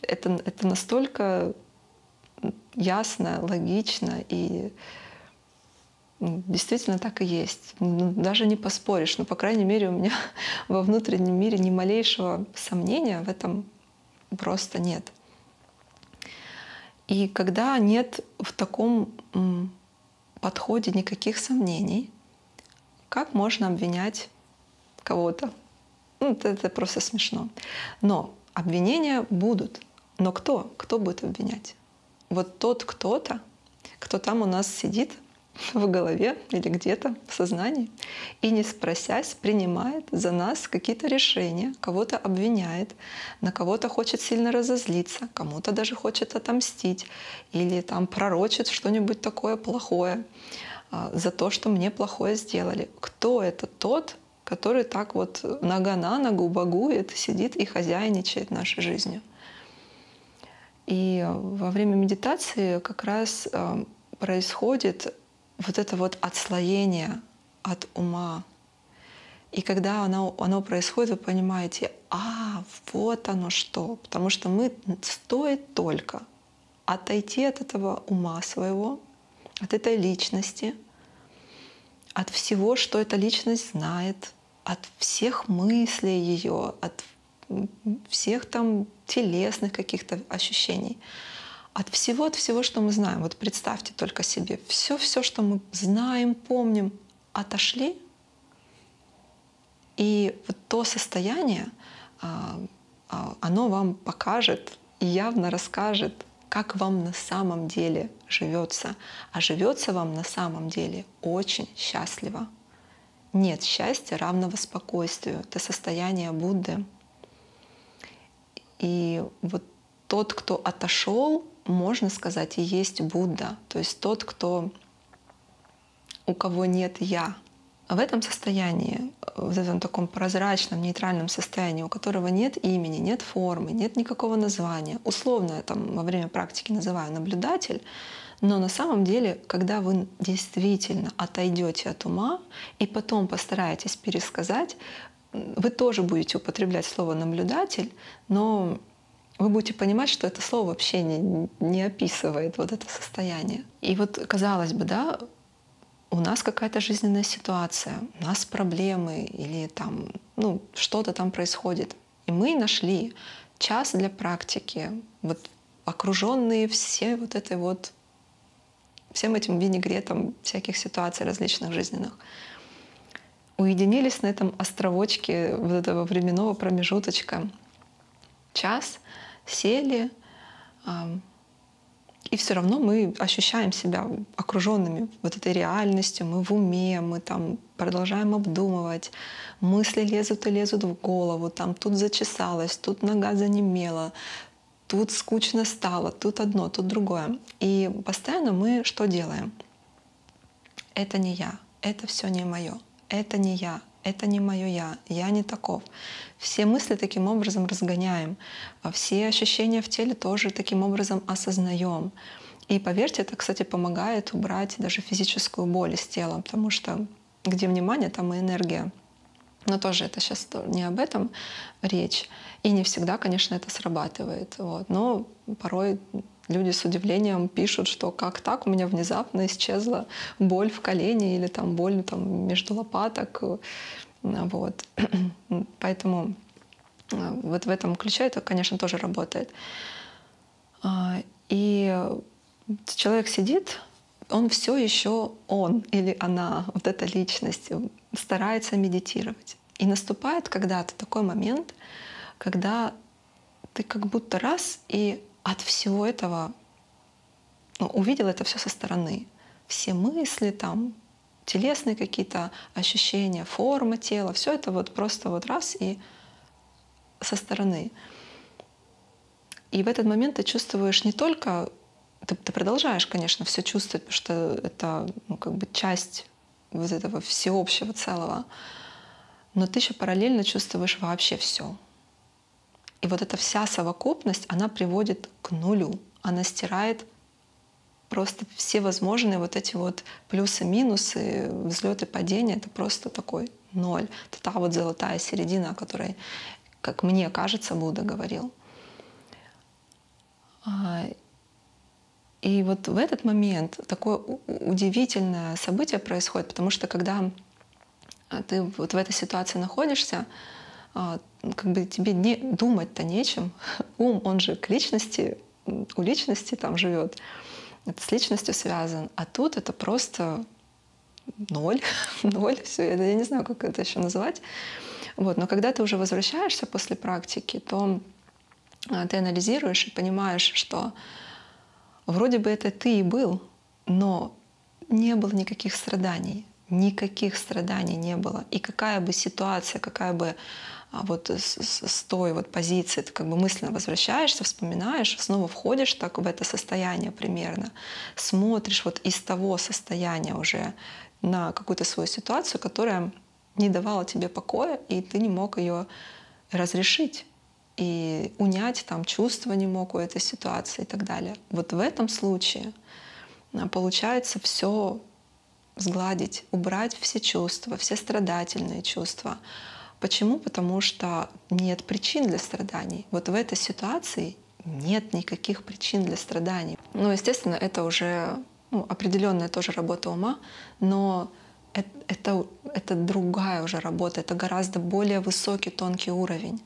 это настолько ясно, логично, и действительно так и есть. Даже не поспоришь, но, по крайней мере, у меня во внутреннем мире ни малейшего сомнения в этом просто нет. И когда нет в таком подходе никаких сомнений, как можно обвинять кого-то? Ну, это просто смешно. Но обвинения будут. Но кто? Кто будет обвинять? Вот тот кто-то, кто там у нас сидит в голове или где-то в сознании и, не спросясь, принимает за нас какие-то решения, кого-то обвиняет, на кого-то хочет сильно разозлиться, кому-то даже хочет отомстить или там пророчит что-нибудь такое плохое за то, что мне плохое сделали. Кто это тот, который так вот нога на ногу багует, сидит и хозяйничает нашей жизнью? И во время медитации как раз происходит вот это вот отслоение от ума. И когда оно происходит, вы понимаете: а, вот оно что. Потому что мы стоит только отойти от этого ума своего, от этой личности, от всего, что эта личность знает, от всех мыслей ее, от всех там телесных каких-то ощущений, от всего, что мы знаем. Вот представьте только себе, все, что мы знаем, помним, отошли, и вот то состояние, оно вам покажет и явно расскажет, как вам на самом деле живется. А живется вам на самом деле очень счастливо. Нет счастья, равного спокойствию. Это состояние Будды. И вот тот, кто отошел, можно сказать, и есть Будда. То есть тот, у кого нет «я». В этом состоянии, в этом таком прозрачном, нейтральном состоянии, у которого нет имени, нет формы, нет никакого названия. Условно я там во время практики называю наблюдатель, но на самом деле, когда вы действительно отойдете от ума и потом постараетесь пересказать, вы тоже будете употреблять слово «наблюдатель», но вы будете понимать, что это слово вообще не описывает вот это состояние. И вот, казалось бы, да, у нас какая-то жизненная ситуация, у нас проблемы или там, ну, что-то там происходит. И мы нашли час для практики, вот окруженные всем этим винегретом всяких ситуаций различных жизненных. уединились на этом островочке вот этого временного промежуточка час, сели, и все равно мы ощущаем себя окруженными вот этой реальностью, мы в уме, мы там продолжаем обдумывать, мысли лезут и лезут в голову, там тут зачесалось, тут нога занемела, тут скучно стало, тут одно, тут другое. И постоянно мы что делаем? Это не я, это все не мое, это не я, это не мое я не таков. Все мысли таким образом разгоняем, все ощущения в теле тоже таким образом осознаем. И поверьте, это, кстати, помогает убрать даже физическую боль из тела, потому что где внимание, там и энергия. Но тоже это сейчас не об этом речь. И не всегда, конечно, это срабатывает. Вот. Но порой люди с удивлением пишут, что как так, у меня внезапно исчезла боль в колене или там, боль там, между лопаток. Вот. Поэтому вот в этом ключе это, конечно, тоже работает. И человек сидит, он все еще он или она, вот эта личность, старается медитировать. И наступает когда-то такой момент, когда ты как будто раз и от всего этого, ну, увидел это все со стороны. Все мысли, там, телесные какие-то ощущения, форма тела, все это вот просто вот раз и со стороны. И в этот момент ты чувствуешь не только, ты продолжаешь, конечно, все чувствовать, потому что это, ну, как бы часть вот этого всеобщего целого, но ты еще параллельно чувствуешь вообще все. И вот эта вся совокупность, она приводит к нулю. Она стирает просто все возможные вот эти вот плюсы, минусы, взлеты, падения. Это просто такой ноль. Это та вот золотая середина, о которой, как мне кажется, Будда говорил. И вот в этот момент такое удивительное событие происходит, потому что когда ты вот в этой ситуации находишься, как бы тебе не думать-то нечем. Ум, он же к личности, у личности там живет, это с личностью связан. А тут это просто ноль, ноль, все. Я не знаю, как это еще называть. Вот. Но когда ты уже возвращаешься после практики, то ты анализируешь и понимаешь, что вроде бы это ты и был, но не было никаких страданий. Никаких страданий не было. И какая бы ситуация, какая бы вот с той вот позиции, ты как бы мысленно возвращаешься, вспоминаешь, снова входишь так в это состояние примерно, смотришь вот из того состояния уже на какую-то свою ситуацию, которая не давала тебе покоя, и ты не мог ее разрешить. И унять там чувства не мог у этой ситуации и так далее. Вот в этом случае получается все сгладить, убрать все чувства, все страдательные чувства. Почему? Потому что нет причин для страданий. Вот в этой ситуации нет никаких причин для страданий. Ну, естественно, это уже, ну, определенная тоже работа ума, но это другая уже работа, это гораздо более высокий, тонкий уровень.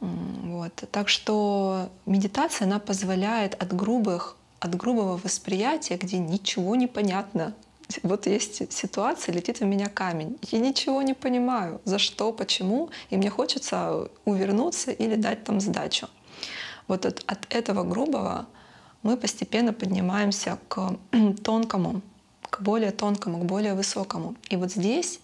Вот. Так что медитация, она позволяет от грубого восприятия, где ничего не понятно. Вот есть ситуация, летит в меня камень. Я ничего не понимаю, за что, почему, и мне хочется увернуться или дать там сдачу. Вот от этого грубого мы постепенно поднимаемся к тонкому, к более тонкому, к более высокому. И вот здесь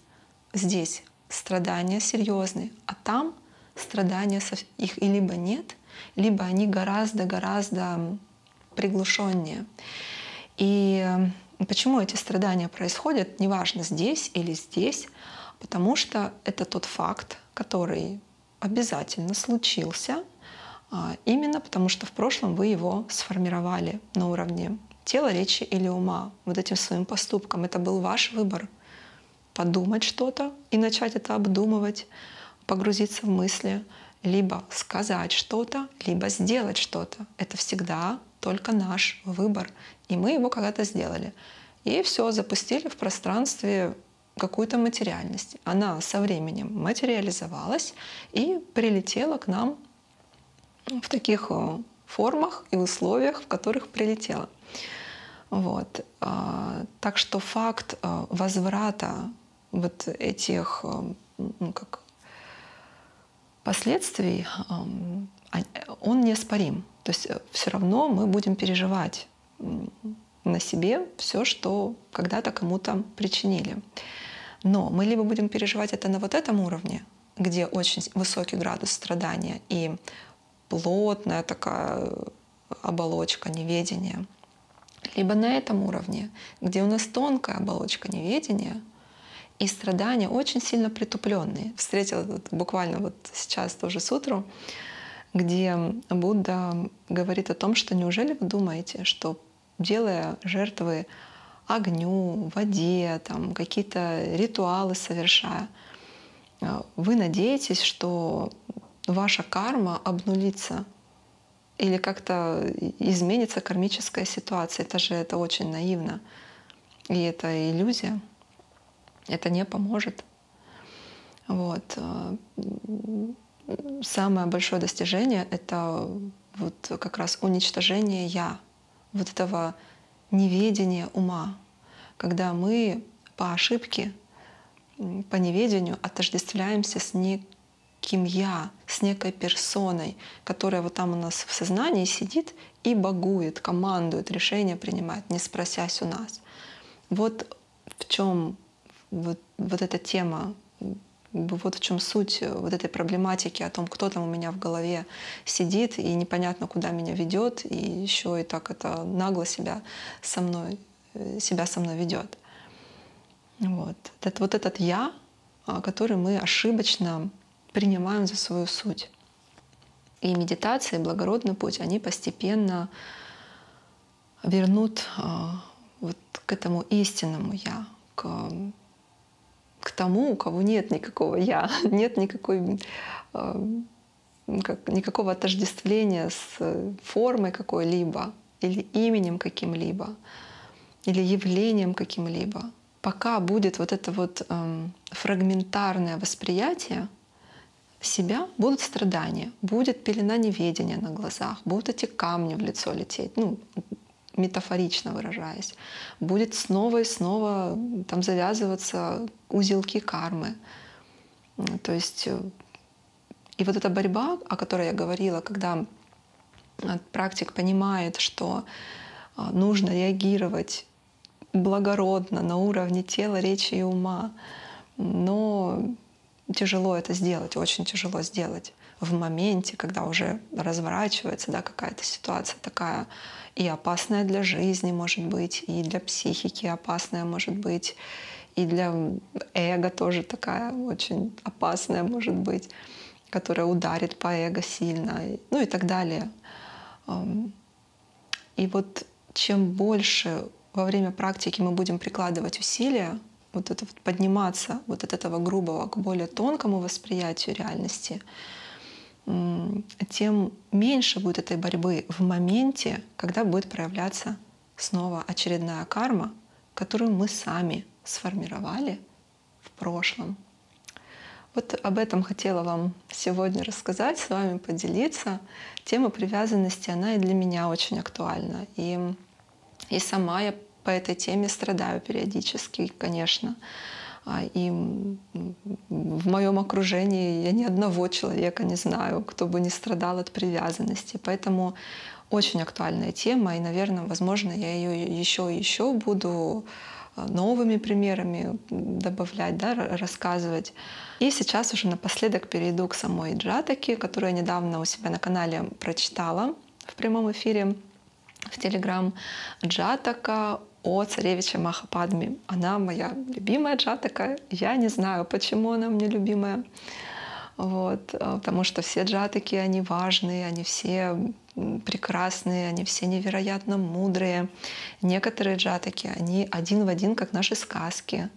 страдания серьезные, а там страдания их либо нет, либо они гораздо-гораздо приглушеннее. И почему эти страдания происходят, неважно, здесь или здесь, потому что это тот факт, который обязательно случился, именно потому что в прошлом вы его сформировали на уровне тела, речи или ума, вот этим своим поступком. Это был ваш выбор — подумать что-то и начать это обдумывать, погрузиться в мысли, либо сказать что-то, либо сделать что-то. Это всегда только наш выбор, и мы его когда-то сделали. И все, запустили в пространстве какую-то материальность. Она со временем материализовалась и прилетела к нам в таких формах и условиях, в которых прилетела. Вот. Так что факт возврата вот этих последствий, он неоспорим. То есть все равно мы будем переживать на себе все, что когда-то кому-то причинили. Но мы либо будем переживать это на вот этом уровне, где очень высокий градус страдания и плотная такая оболочка неведения, либо на этом уровне, где у нас тонкая оболочка неведения и страдания очень сильно притупленные. Встретила буквально вот сейчас тоже сутру, где Будда говорит о том, что неужели вы думаете, что делая жертвы огню, воде, какие-то ритуалы совершая, вы надеетесь, что ваша карма обнулится или как-то изменится кармическая ситуация. Это очень наивно. И это иллюзия. Это не поможет. Вот. Самое большое достижение — это вот как раз уничтожение «я», вот этого неведения ума, когда мы по ошибке, по неведению отождествляемся с неким «я», с некой персоной, которая вот там у нас в сознании сидит и богует, командует, решения принимает, не спросясь у нас. Вот в чем вот эта тема, вот в чем суть вот этой проблематики о том, кто там у меня в голове сидит и непонятно, куда меня ведет, и еще и так это нагло себя со мной ведет. Вот. Это вот этот я, который мы ошибочно принимаем за свою суть. И медитация, и благородный путь, они постепенно вернут вот к этому истинному я, к тому, у кого нет никакого «я», нет никакого отождествления с формой какой-либо или именем каким-либо, или явлением каким-либо. Пока будет вот это вот фрагментарное восприятие себя, будут страдания, будет пелена неведения на глазах, будут эти камни в лицо лететь, ну, метафорично выражаясь, будет снова и снова там завязываться узелки кармы. То есть и вот эта борьба, о которой я говорила, когда практик понимает, что нужно реагировать благородно на уровне тела, речи и ума, но тяжело это сделать, очень тяжело сделать в моменте, когда уже разворачивается какая-то ситуация такая и опасная для жизни, может быть, и для психики опасная, может быть, и для эго тоже такая очень опасная, может быть, которая ударит по эго сильно, ну и так далее. И вот чем больше во время практики мы будем прикладывать усилия, подниматься от этого грубого к более тонкому восприятию реальности, тем меньше будет этой борьбы в моменте, когда будет проявляться снова очередная карма, которую мы сами сформировали в прошлом. Вот об этом хотела вам сегодня рассказать, с вами поделиться. Тема привязанности, она и для меня очень актуальна. И сама я по этой теме страдаю периодически, конечно. И в моем окружении я ни одного человека не знаю, кто бы не страдал от привязанности. Поэтому очень актуальная тема, и, наверное, возможно, я ее еще и еще буду новыми примерами добавлять, рассказывать. И сейчас уже напоследок перейду к самой Джатаке, которую я недавно у себя на канале прочитала в прямом эфире в Телеграм. Джатака о царевиче Махападме. Она моя любимая джатака. Я не знаю, почему она мне любимая. Вот. Потому что все джатаки, они важные, они все прекрасные, они все невероятно мудрые. Некоторые джатаки, они один в один, как наши сказки.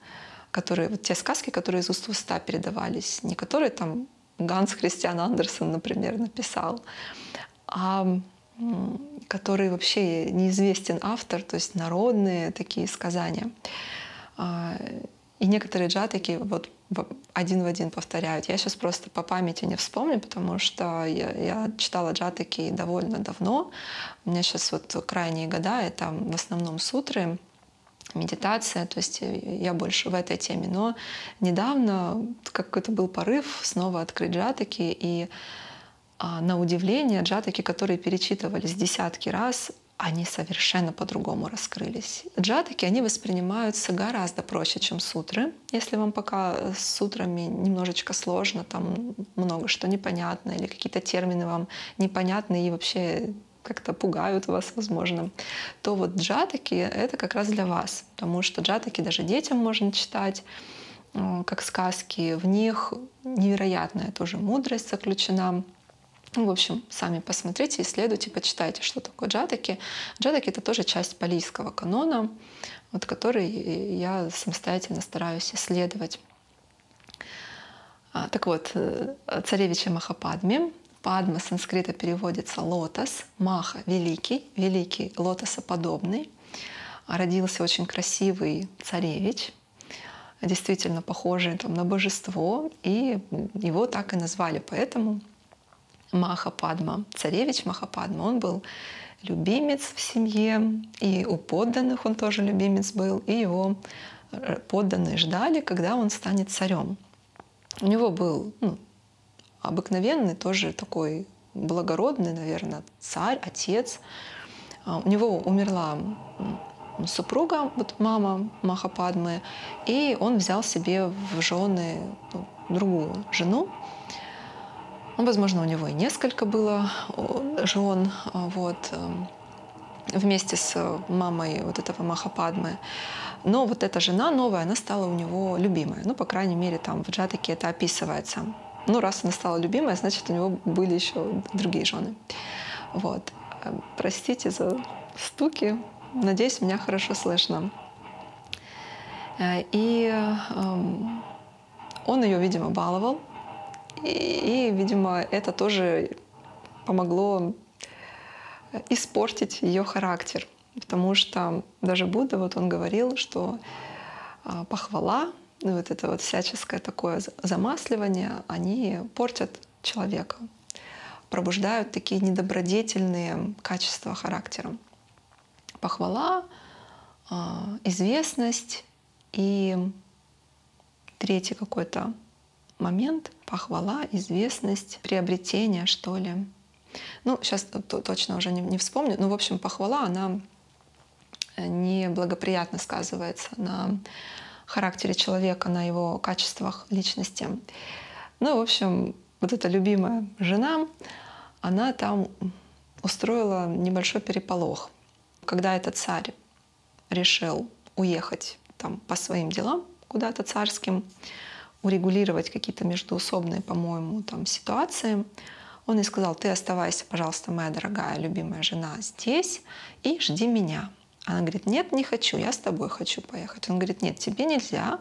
Те сказки, которые из уст в уста передавались. Не которые там Ганс Христиан Андерсен, например, написал, а который вообще неизвестен автор, то есть народные такие сказания. И некоторые джатаки один в один повторяют. Я сейчас просто по памяти не вспомню, потому что я читала джатаки довольно давно. У меня сейчас крайние года — это в основном сутры, медитация, то есть я больше в этой теме. Но недавно какой-то был порыв снова открыть джатаки, и на удивление джатаки, которые перечитывались десятки раз, они совершенно по-другому раскрылись. Джатаки, они воспринимаются гораздо проще, чем сутры. Если вам пока с сутрами немножечко сложно, там много что непонятно, или какие-то термины вам непонятны и вообще как-то пугают вас, возможно, то вот джатаки — это как раз для вас. Потому что джатаки даже детям можно читать, как сказки. В них невероятная тоже мудрость заключена. В общем, сами посмотрите, исследуйте, почитайте, что такое джатаки. Джатаки — это тоже часть палийского канона, вот, который я самостоятельно стараюсь исследовать. Так вот, царевича Махападме. Падма с санскрита переводится лотос, Маха — великий, великий лотосоподобный. Родился очень красивый царевич, действительно похожий там на божество, и его так и назвали поэтому Махападма. Царевич Махападма, он был любимец в семье, и у подданных он тоже любимец был, и его подданные ждали, когда он станет царем. У него был обыкновенный, тоже такой благородный, наверное, царь, отец. У него умерла супруга, вот мама Махападмы, и он взял себе в жены другую жену. Возможно, у него и несколько было жен, вот, вместе с мамой вот этого Махападмы. Но вот эта жена новая, она стала у него любимой. Ну, по крайней мере, там в джатаке это описывается. Ну, раз она стала любимая, значит, у него были еще другие жены. Вот. Простите за стуки. Надеюсь, меня хорошо слышно. И он ее, видимо, баловал. И, видимо, это тоже помогло испортить ее характер. Потому что даже Будда, вот он говорил, что похвала, ну, вот это вот всяческое такое замасливание, они портят человека, пробуждают такие недобродетельные качества характера. Похвала, известность и третий какой-то момент — похвала, известность, приобретение, что ли. Ну, сейчас точно уже не вспомню, но, в общем, похвала, она неблагоприятно сказывается на характере человека, на его качествах личности. Ну, в общем, вот эта любимая жена, она там устроила небольшой переполох. Когда этот царь решил уехать там по своим делам куда-то царским, урегулировать какие-то междуусобные, по-моему, там ситуации, он ей сказал: «Ты оставайся, пожалуйста, моя дорогая, любимая жена, здесь и жди меня». Она говорит: «Нет, не хочу, я с тобой хочу поехать». Он говорит: «Нет, тебе нельзя,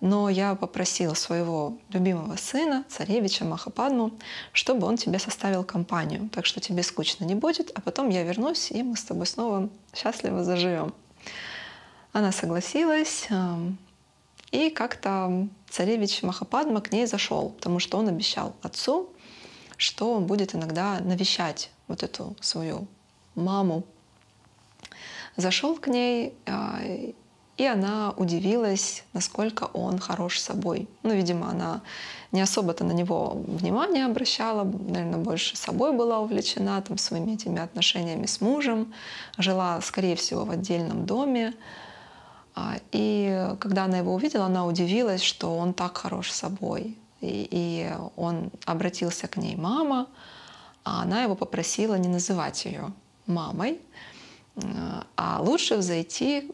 но я попросила своего любимого сына, царевича Махападму, чтобы он тебе составил компанию, так что тебе скучно не будет, а потом я вернусь, и мы с тобой снова счастливо заживем». Она согласилась, и как-то царевич Махападма к ней зашел, потому что он обещал отцу, что он будет иногда навещать вот эту свою маму. Зашел к ней, и она удивилась, насколько он хорош собой. Ну, видимо, она не особо-то на него внимание обращала, наверное, больше собой была увлечена, там, своими этими отношениями с мужем, жила, скорее всего, в отдельном доме. И когда она его увидела, она удивилась, что он так хорош собой. И он обратился к ней: «Мама», а она его попросила не называть ее мамой, а лучше взойти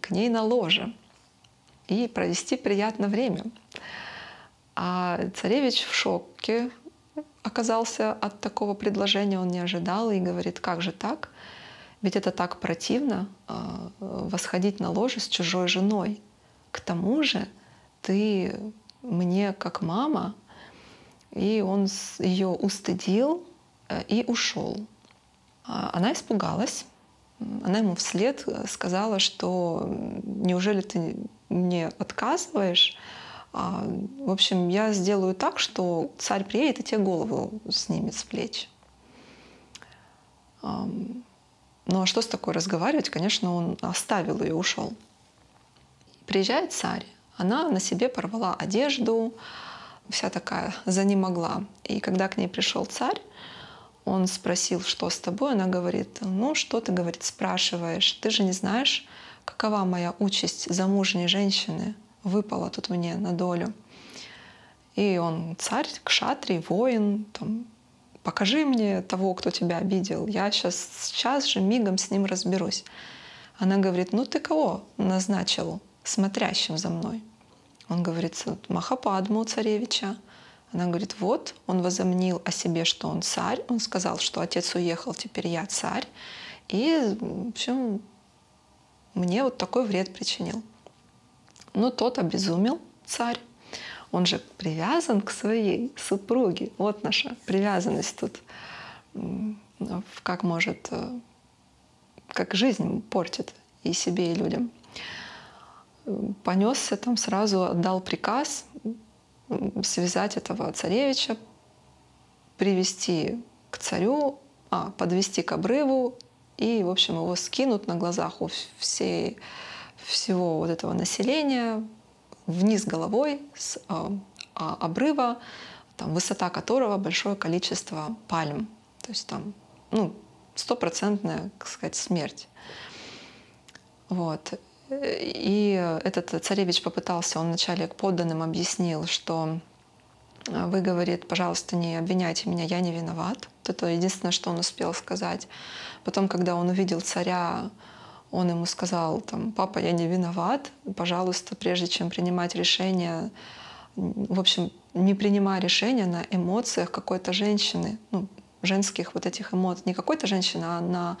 к ней на ложе и провести приятное время. А царевич в шоке оказался от такого предложения, он не ожидал и говорит: «Как же так? Ведь это так противно — восходить на ложе с чужой женой. К тому же ты мне как мама». И он ее устыдил и ушел. Она испугалась. Она ему вслед сказала, что неужели ты мне отказываешь? В общем, я сделаю так, что царь приедет и тебе голову снимет с плеч. Ну а что с такой разговаривать? Конечно, он оставил ее и ушел. приезжает сари, она на себе порвала одежду, вся такая занемогла. И когда к ней пришел царь, он спросил, что с тобой, она говорит, ну что ты, говорит, спрашиваешь, ты же не знаешь, какова моя участь замужней женщины, выпала тут мне на долю. И он, царь, кшатрий, воин, там, покажи мне того, кто тебя обидел, я сейчас же мигом с ним разберусь. Она говорит, ну ты кого назначил смотрящим за мной? Он говорит, Махападму, царевича. Она говорит, вот, он возомнил о себе, что он царь, он сказал, что отец уехал, теперь я царь, и, в общем, мне вот такой вред причинил. Но тот обезумел, царь, он же привязан к своей супруге, вот наша привязанность тут, как может, как жизнь портит и себе, и людям. Понесся там сразу, отдал приказ связать этого царевича, привести к царю, подвести к обрыву, и, в общем, его скинут на глазах у всего вот этого населения вниз головой с обрыва, там, высота которого большое количество пальм. То есть там, ну, стопроцентная, так сказать, смерть. Вот. И этот царевич попытался, он вначале к подданным объяснил, что вы, говорит, пожалуйста, не обвиняйте меня, я не виноват. Это единственное, что он успел сказать. Потом, когда он увидел царя, он ему сказал, там, папа, я не виноват, пожалуйста, прежде чем принимать решение, в общем, не принимай решения на эмоциях какой-то женщины, ну, женских вот этих эмоций, не какой-то женщины, а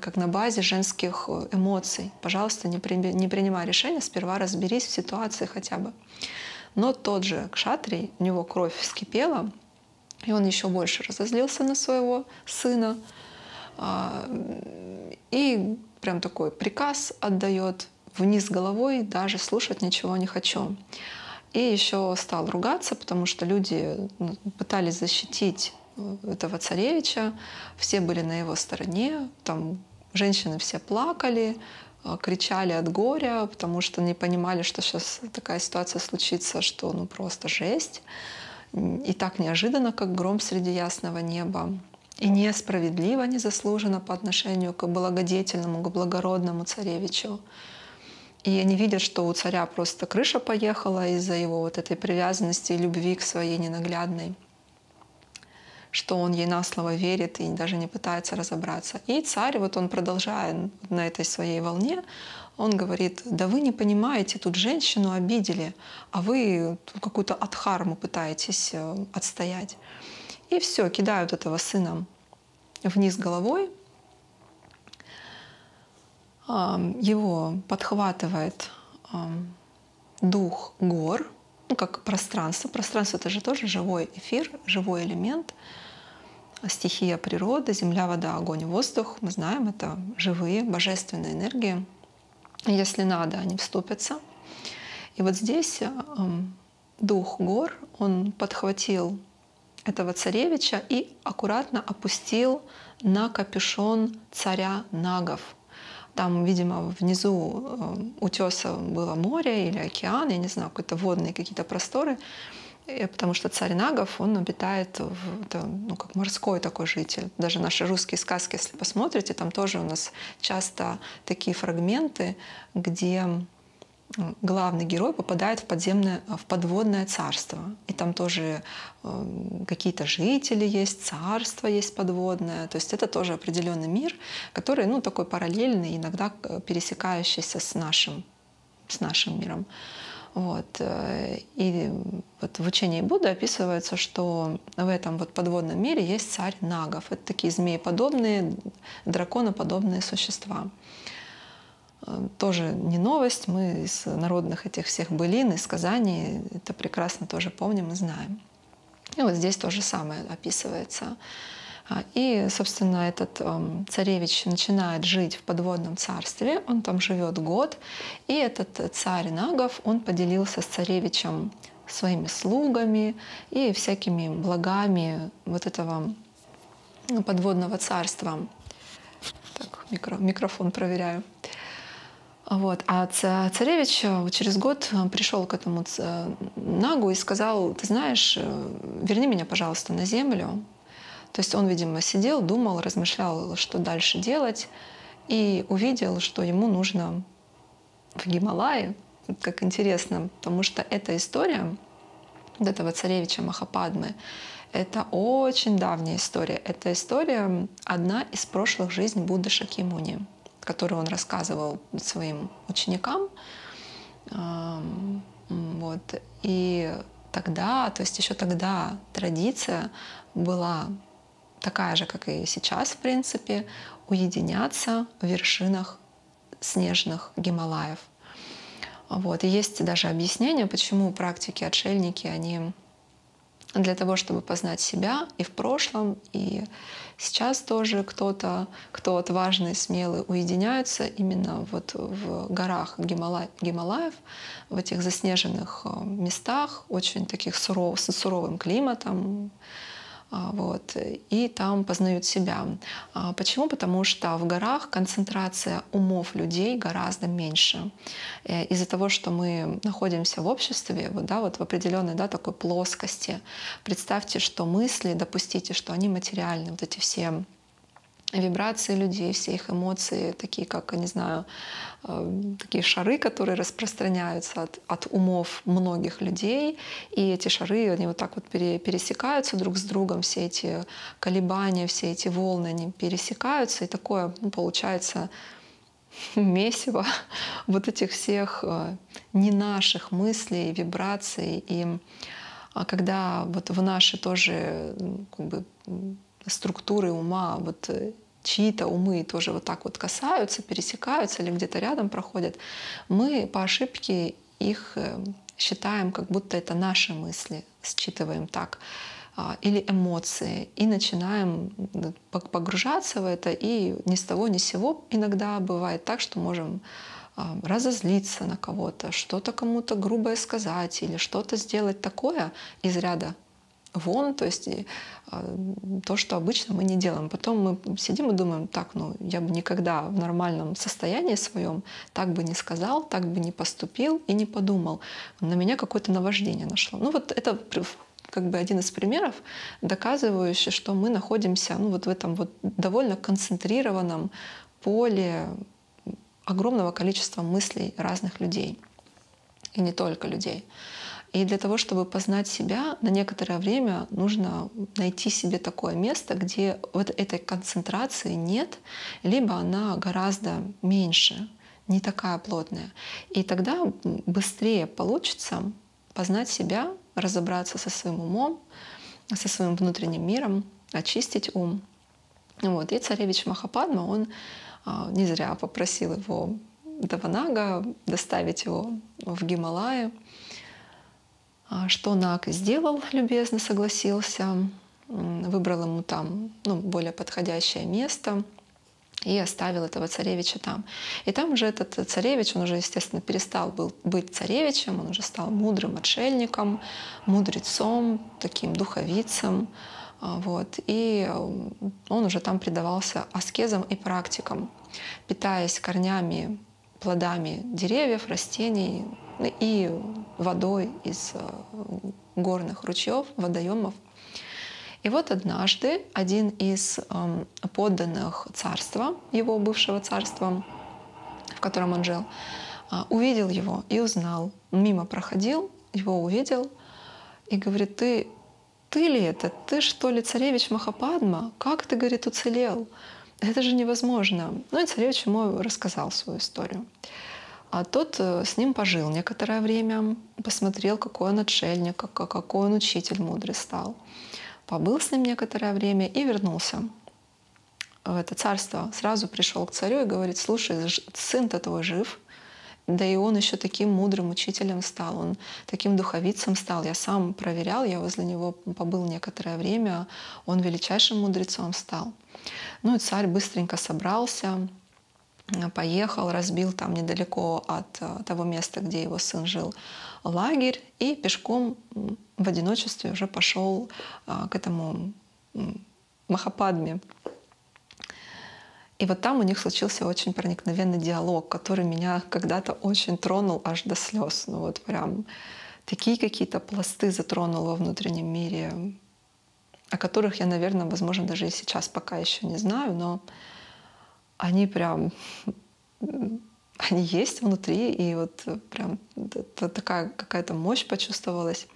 как на базе женских эмоций. Пожалуйста, не принимай решения, сперва разберись в ситуации хотя бы. Но тот же кшатрий, у него кровь вскипела, и он еще больше разозлился на своего сына. И прям такой приказ отдает вниз головой, даже слушать ничего не хочу. И еще стал ругаться, потому что люди пытались защитить этого царевича, все были на его стороне, там женщины все плакали, кричали от горя, потому что не понимали, что сейчас такая ситуация случится, что ну просто жесть. И так неожиданно, как гром среди ясного неба. И несправедливо, незаслуженно по отношению к благодетельному, к благородному царевичу. И они видят, что у царя просто крыша поехала из-за его вот этой привязанности и любви к своей ненаглядной, что он ей на слово верит и даже не пытается разобраться. И царь, вот он продолжает на этой своей волне, он говорит, да вы не понимаете, тут женщину обидели, а вы какую-то адхарму пытаетесь отстоять. И все, кидают этого сына вниз головой, его подхватывает дух гор, ну, как пространство. Пространство — это же тоже живой эфир, живой элемент, стихия природы, земля, вода, огонь и воздух. Мы знаем, это живые, божественные энергии. Если надо, они вступятся. И вот здесь дух гор, он подхватил этого царевича и аккуратно опустил на капюшон царя нагов. Там, видимо, внизу утеса было море или океан, я не знаю, какие-то водные какие-то просторы, потому что царь нагов, он обитает, ну, как морской такой житель. Даже наши русские сказки, если посмотрите, там тоже у нас часто такие фрагменты, где главный герой попадает в подводное царство. И там тоже какие-то жители есть, царство есть подводное. То есть это тоже определенный мир, который, ну, такой параллельный, иногда пересекающийся с нашим миром. Вот. И вот в учении Будды описывается, что в этом вот подводном мире есть царь нагов. Это такие змееподобные, драконоподобные существа. Тоже не новость, мы из народных этих всех былин, из сказаний это прекрасно тоже помним и знаем. И вот здесь то же самое описывается. И, собственно, этот царевич начинает жить в подводном царстве, он там живет год, и этот царь нагов, он поделился с царевичем своими слугами и всякими благами вот этого подводного царства. Так, микрофон проверяю. Вот. А царевич через год пришел к этому нагу и сказал: ты знаешь, верни меня, пожалуйста, на землю. То есть он, видимо, сидел, думал, размышлял, что дальше делать, и увидел, что ему нужно в Гималаи. Как интересно, потому что эта история вот этого царевича Махападмы, это очень давняя история. Это история одна из прошлых жизней Будды Шакьямуни, которую он рассказывал своим ученикам. Вот. И тогда, то есть еще тогда традиция была такая же, как и сейчас, в принципе, уединяться в вершинах снежных Гималаев. Вот. И есть даже объяснение, почему практики-отшельники, они для того, чтобы познать себя и в прошлом, и сейчас тоже кто-то, кто отважный, смелый, уединяются именно вот в горах Гималаев, в этих заснеженных местах, очень таких с суровым климатом. Вот, и там познают себя. Почему? Потому что в горах концентрация умов людей гораздо меньше. Из-за того, что мы находимся в обществе, вот, да, вот в определенной, да, такой плоскости. Представьте, что мысли, допустите, что они материальны. Вот эти все вибрации людей, все их эмоции, такие как, не знаю, такие шары, которые распространяются от умов многих людей, и эти шары, они вот так вот пересекаются друг с другом, все эти колебания, все эти волны, они пересекаются, и такое, ну, получается месиво вот этих всех не наших мыслей, вибраций. И когда вот в наши тоже как бы структуры ума, вот чьи-то умы тоже вот так вот касаются, пересекаются или где-то рядом проходят, мы по ошибке их считаем, как будто это наши мысли, считываем так, или эмоции, и начинаем погружаться в это, и ни с того ни с сего иногда бывает так, что можем разозлиться на кого-то, что-то кому-то грубое сказать или что-то сделать такое из ряда вон, то есть то, что обычно мы не делаем. Потом мы сидим и думаем: так, ну я бы никогда в нормальном состоянии своем так бы не сказал, так бы не поступил и не подумал. На меня какое-то наваждение нашло. Ну вот это как бы один из примеров, доказывающий, что мы находимся, ну, вот в этом вот довольно концентрированном поле огромного количества мыслей разных людей. И не только людей. И для того, чтобы познать себя, на некоторое время нужно найти себе такое место, где вот этой концентрации нет, либо она гораздо меньше, не такая плотная. И тогда быстрее получится познать себя, разобраться со своим умом, со своим внутренним миром, очистить ум. Вот. И царевич Махападма, он не зря попросил его Даванага доставить его в Гималаи, что Наг сделал, любезно согласился, выбрал ему там, ну, более подходящее место и оставил этого царевича там. И там уже этот царевич, он уже, естественно, перестал быть царевичем, он уже стал мудрым отшельником, мудрецом, таким духовицем. Вот. И он уже там предавался аскезам и практикам, питаясь корнями, плодами деревьев, растений и водой из горных ручьев, водоемов. И вот однажды один из подданных царства, его бывшего царства, в котором он жил, увидел его и узнал. Мимо проходил, его увидел и говорит: ты ли это? Ты что ли царевич Махападма? Как ты, говорит, уцелел? Это же невозможно. Ну и царевич ему рассказал свою историю. А тот с ним пожил некоторое время, посмотрел, какой он отшельник, какой он учитель мудрый стал. Побыл с ним некоторое время и вернулся в это царство. Сразу пришел к царю и говорит: слушай, сын-то твой жив, да и он еще таким мудрым учителем стал, он таким духовицем стал. Я сам проверял, я возле него побыл некоторое время, он величайшим мудрецом стал. Ну и царь быстренько собрался, поехал, разбил там недалеко от того места, где его сын жил, лагерь, и пешком в одиночестве уже пошел к этому Махападме. И вот там у них случился очень проникновенный диалог, который меня когда-то очень тронул аж до слез. Ну вот прям такие какие-то пласты затронул во внутреннем мире, о которых я, наверное, возможно, даже и сейчас пока еще не знаю, но они прям… Они есть внутри, и вот прям такая какая-то мощь почувствовалась.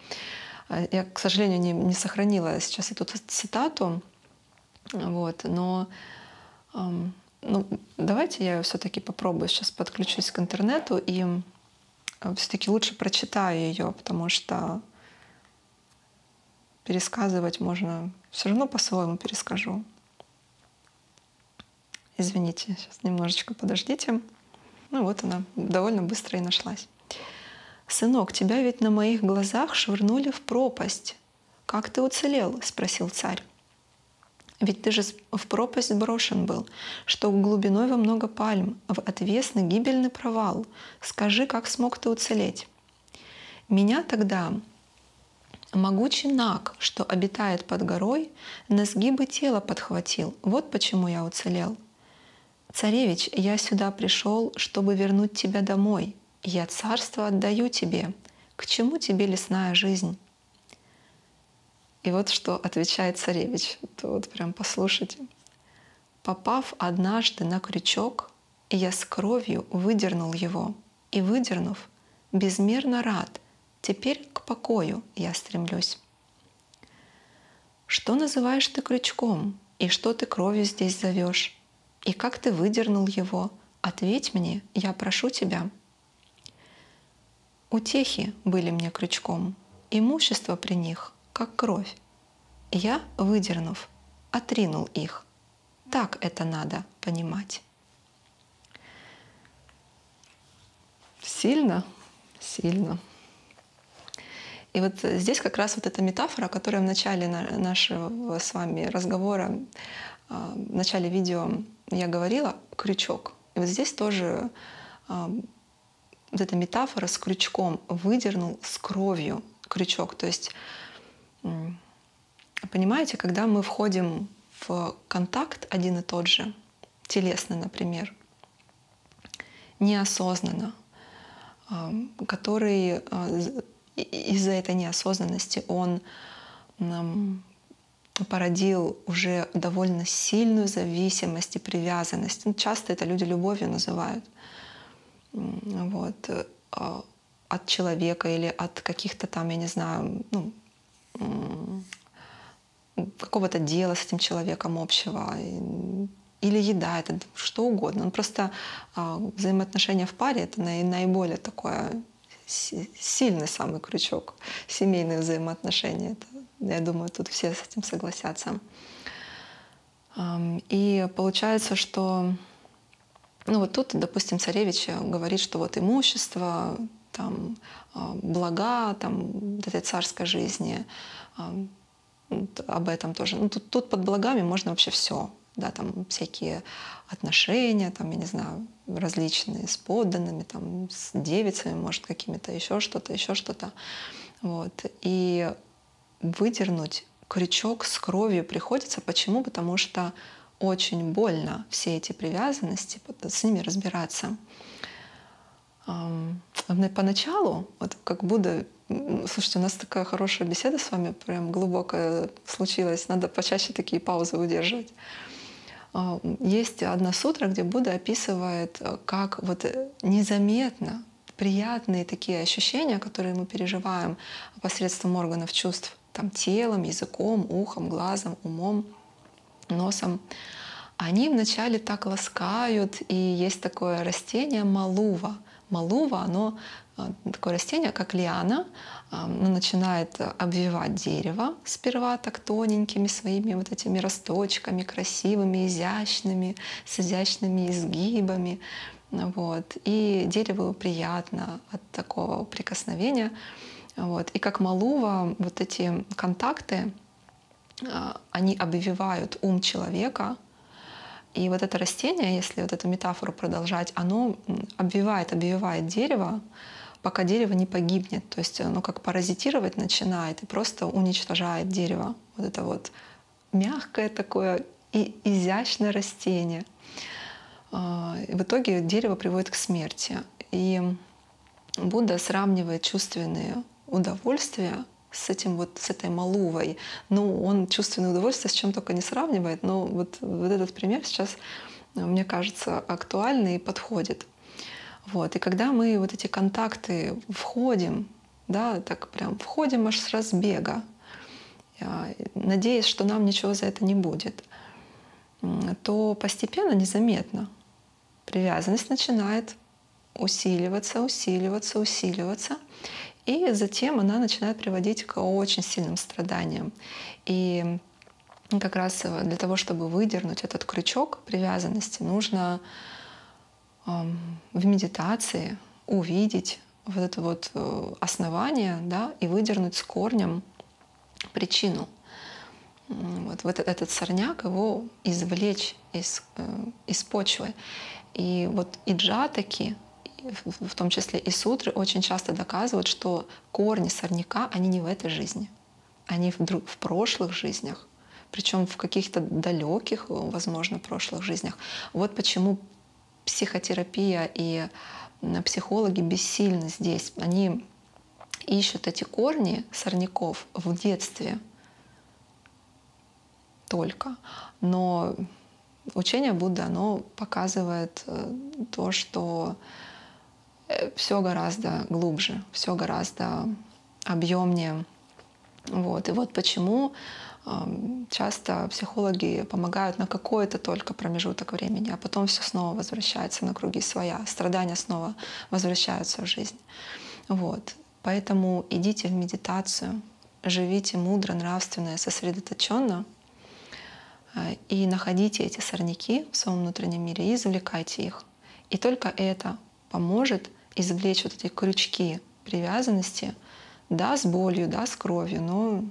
Я, к сожалению, не сохранила сейчас эту цитату, вот, но ну, давайте я все-таки попробую сейчас подключусь к интернету и все-таки лучше прочитаю ее, потому что пересказывать можно, все равно по-своему перескажу. Извините, сейчас немножечко подождите. Ну вот она довольно быстро и нашлась. «Сынок, тебя ведь на моих глазах швырнули в пропасть. Как ты уцелел?» — спросил царь. «Ведь ты же в пропасть брошен был, что глубиной во много пальм, в отвесный гибельный провал. Скажи, как смог ты уцелеть?» «Меня тогда могучий наг, что обитает под горой, на сгибы тела подхватил. Вот почему я уцелел. Царевич, я сюда пришел, чтобы вернуть тебя домой. Я царство отдаю тебе. К чему тебе лесная жизнь?» И вот что отвечает царевич. Это вот прям послушайте. «Попав однажды на крючок, я с кровью выдернул его. И выдернув, безмерно рад. Теперь к покою я стремлюсь». «Что называешь ты крючком? И что ты кровью здесь зовешь? И как ты выдернул его? Ответь мне, я прошу тебя». «Утехи были мне крючком, имущество при них, как кровь. Я, выдернув, отринул их. Так это надо понимать». Сильно, сильно. И вот здесь как раз вот эта метафора, которая в начале нашего с вами разговора, в начале видео я говорила, крючок. И вот здесь тоже вот эта метафора с крючком, выдернул с кровью крючок. То есть, понимаете, когда мы входим в контакт один и тот же, телесный, например, неосознанно, который из-за этой неосознанности он породил уже довольно сильную зависимость и привязанность. Часто это люди любовью называют. Вот, от человека или от каких-то там, я не знаю, ну, какого-то дела с этим человеком общего. Или еда, это что угодно. Просто взаимоотношения в паре — это наиболее такое сильный самый крючок. Семейные взаимоотношения — это, я думаю, тут все с этим согласятся. И получается, что… Ну вот тут, допустим, царевич говорит, что вот имущество, там, блага, там, этой царской жизни, об этом тоже. Ну, тут под благами можно вообще все, да, там всякие отношения, там, я не знаю, различные с подданными, там, с девицами, может, какими-то, еще что-то, вот. И выдернуть крючок с кровью приходится. Почему? Потому что очень больно все эти привязанности, с ними разбираться. Поначалу, вот как Будда… Слушайте, у нас такая хорошая беседа с вами, прям глубокая случилась. Надо почаще такие паузы удерживать. Есть одна сутра, где Будда описывает, как вот незаметно приятные такие ощущения, которые мы переживаем посредством органов чувств, там, телом, языком, ухом, глазом, умом, носом, они вначале так ласкают. И есть такое растение малува. Малува, оно такое растение, как лиана, оно начинает обвивать дерево сперва так тоненькими своими вот этими росточками, красивыми, изящными, с изящными изгибами. Вот. И дереву приятно от такого прикосновения. Вот. И как малува, вот эти контакты, они обвивают ум человека. И вот это растение, если вот эту метафору продолжать, оно обвивает дерево, пока дерево не погибнет. То есть оно как паразитировать начинает и просто уничтожает дерево. Вот это вот мягкое такое и изящное растение. В итоге дерево приводит к смерти. И Будда сравнивает чувственные удовольствия с этим вот, с этой малувой. Ну, он чувственное удовольствие с чем только не сравнивает, но вот этот пример сейчас, мне кажется, актуальный и подходит. Вот. И когда мы вот эти контакты входим, да, так прям входим аж с разбега, надеясь, что нам ничего за это не будет, то постепенно, незаметно, привязанность начинает усиливаться, и затем она начинает приводить к очень сильным страданиям. И как раз для того, чтобы выдернуть этот крючок привязанности, нужно в медитации увидеть вот это вот основание, да, и выдернуть с корнем причину. Вот этот сорняк, его извлечь из почвы. И вот и джатаки, в том числе и сутры, очень часто доказывают, что корни сорняка, они не в этой жизни, они в прошлых жизнях, причем в каких-то далеких, возможно, прошлых жизнях. Вот почему психотерапия и психологи бессильны здесь. Они ищут эти корни сорняков в детстве только. Но учение Будды, оно показывает то, что все гораздо глубже, все гораздо объемнее. Вот. И вот почему часто психологи помогают на какой-то только промежуток времени, а потом все снова возвращается на круги своя, страдания снова возвращаются в жизнь. Вот. Поэтому идите в медитацию, живите мудро, нравственно и сосредоточенно, и находите эти сорняки в своем внутреннем мире и извлекайте их. И только это поможет извлечь вот эти крючки привязанности, да, с болью, да, с кровью, но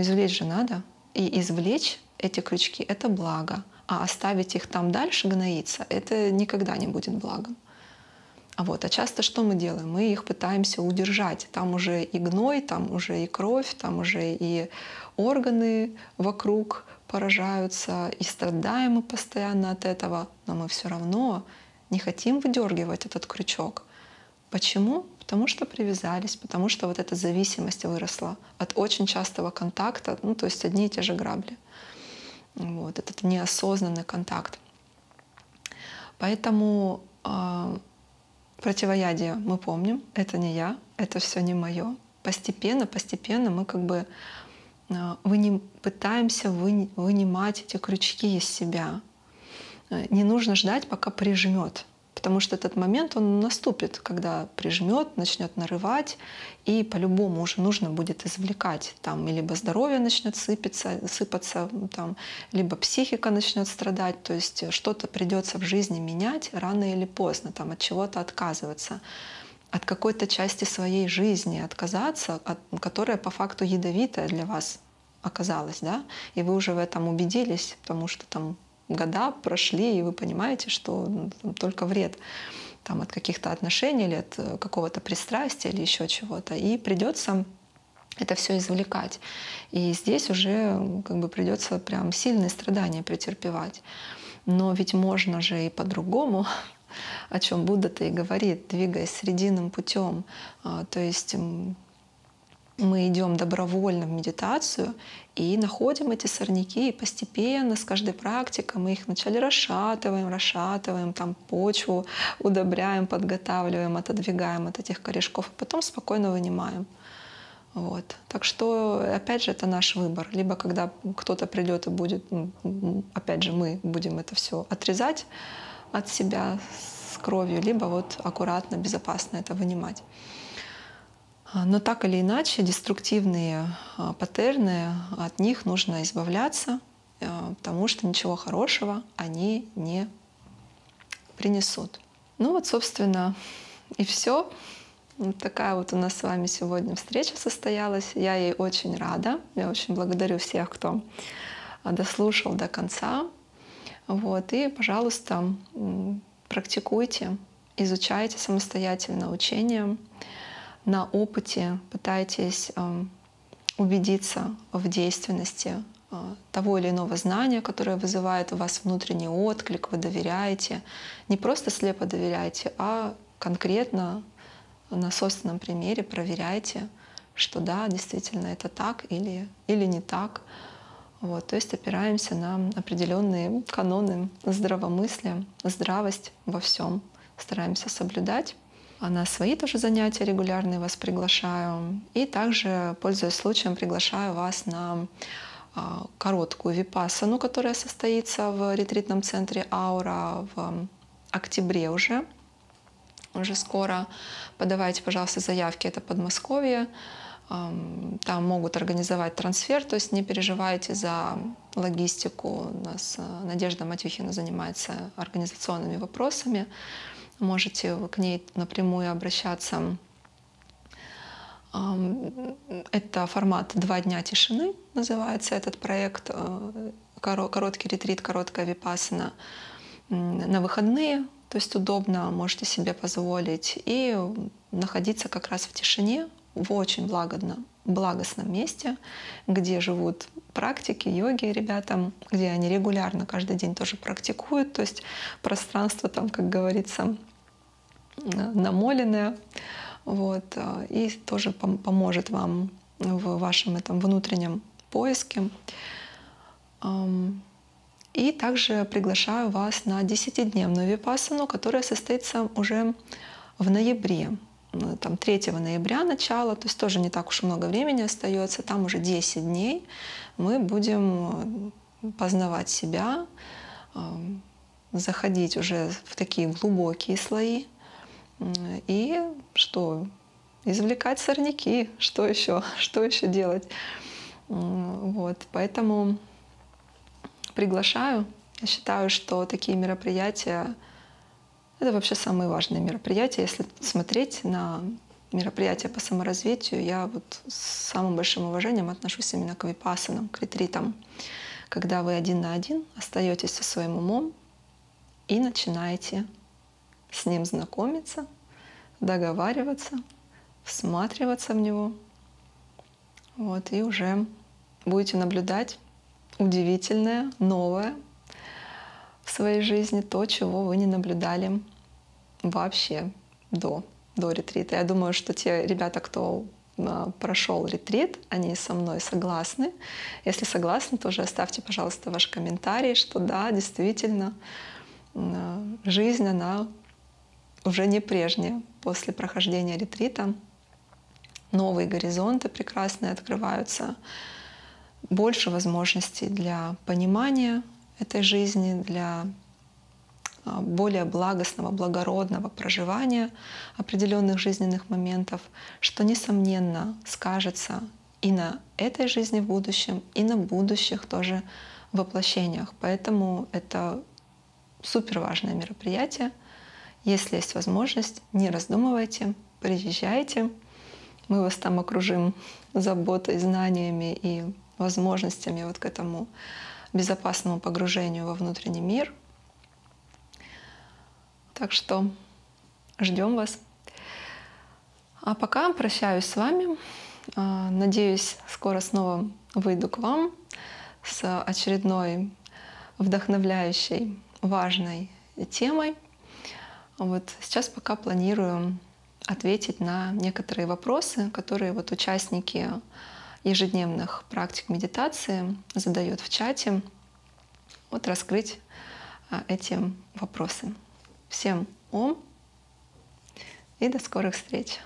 извлечь же надо. И извлечь эти крючки — это благо, а оставить их там дальше гноиться — это никогда не будет благом. А часто что мы делаем? Мы их пытаемся удержать. Там уже и гной, там уже и кровь, там уже и органы вокруг поражаются, и страдаем мы постоянно от этого, но мы все равно не хотим выдергивать этот крючок. Почему? Потому что привязались, потому что вот эта зависимость выросла от очень частого контакта, ну, то есть одни и те же грабли. Вот, этот неосознанный контакт. Поэтому противоядие мы помним, это не я, это все не мое. Постепенно мы как бы пытаемся вынимать эти крючки из себя. Не нужно ждать, пока прижмет, потому что этот момент, он наступит, когда прижмет, начнет нарывать, и по-любому уже нужно будет извлекать. Там либо здоровье начнет сыпаться, там, либо психика начнет страдать, то есть что-то придется в жизни менять рано или поздно, там, от чего-то отказываться, от какой-то части своей жизни отказаться, которая по факту ядовитая для вас оказалась, да? И вы уже в этом убедились, потому что там года прошли, и вы понимаете, что только вред там, от каких-то отношений или от какого-то пристрастия или еще чего-то. И придется это все извлекать. И здесь уже как бы придется прям сильные страдания претерпевать. Но ведь можно же и по-другому, о чем Будда-то и говорит, двигаясь срединным путем. То есть мы идем добровольно в медитацию и находим эти сорняки, и постепенно, с каждой практикой, мы их вначале расшатываем, там почву удобряем, подготавливаем, отодвигаем от этих корешков, а потом спокойно вынимаем. Вот. Так что, опять же, это наш выбор. Либо когда кто-то придет и будет, опять же, мы будем это все отрезать от себя с кровью, либо вот аккуратно, безопасно это вынимать. Но так или иначе, деструктивные паттерны, от них нужно избавляться, потому что ничего хорошего они не принесут. Ну вот, собственно, и все. Вот такая вот у нас с вами сегодня встреча состоялась. Я ей очень рада. Я очень благодарю всех, кто дослушал до конца. Вот. И, пожалуйста, практикуйте, изучайте самостоятельно учение. На опыте пытайтесь убедиться в действенности того или иного знания, которое вызывает у вас внутренний отклик, вы доверяете. Не просто слепо доверяете, а конкретно на собственном примере проверяете, что да, действительно это так или не так. Вот, то есть опираемся на определенные каноны здравомыслия, здравость во всем стараемся соблюдать. А на свои тоже занятия регулярные вас приглашаю. И также, пользуясь случаем, приглашаю вас на короткую випассану, которая состоится в ретритном центре «Аура» в октябре уже скоро. Подавайте, пожалуйста, заявки, это Подмосковье. Там могут организовать трансфер, то есть не переживайте за логистику. У нас Надежда Матюхина занимается организационными вопросами. Можете к ней напрямую обращаться. Это формат «Два дня тишины» называется этот проект. Короткий ретрит, короткая випассана на выходные. То есть удобно, можете себе позволить. И находиться как раз в тишине, в очень благостном месте, где живут практики, йоги, ребята, где они регулярно каждый день тоже практикуют. То есть пространство там, как говорится, намоленное. Вот, и тоже поможет вам в вашем этом внутреннем поиске. И также приглашаю вас на 10-дневную випассану, которая состоится уже в ноябре. Там 3 ноября начало, то есть тоже не так уж много времени остается. Там уже 10 дней мы будем познавать себя, заходить уже в такие глубокие слои. И что? Извлекать сорняки. Что еще? Что еще делать? Вот, поэтому приглашаю. Я считаю, что такие мероприятия — это вообще самые важные мероприятия. Если смотреть на мероприятия по саморазвитию, я вот с самым большим уважением отношусь именно к випассанам, к ретритам. Когда вы один на один остаетесь со своим умом и начинаете с ним знакомиться, договариваться, всматриваться в него. Вот, и уже будете наблюдать удивительное, новое в своей жизни, то, чего вы не наблюдали вообще до ретрита. Я думаю, что те ребята, кто прошел ретрит, они со мной согласны. Если согласны, тоже оставьте, пожалуйста, ваш комментарий, что да, действительно, жизнь, она уже не прежняя после прохождения ретрита. Новые горизонты прекрасные открываются. Больше возможностей для понимания этой жизни, для более благостного, благородного проживания определенных жизненных моментов, что, несомненно, скажется и на этой жизни в будущем, и на будущих тоже воплощениях. Поэтому это суперважное мероприятие. Если есть возможность, не раздумывайте, приезжайте. Мы вас там окружим заботой, знаниями и возможностями вот к этому безопасному погружению во внутренний мир. Так что ждем вас. А пока прощаюсь с вами. Надеюсь, скоро снова выйду к вам с очередной вдохновляющей, важной темой. Вот сейчас пока планирую ответить на некоторые вопросы, которые вот участники ежедневных практик медитации задают в чате. Вот раскрыть эти вопросы. Всем ом и до скорых встреч!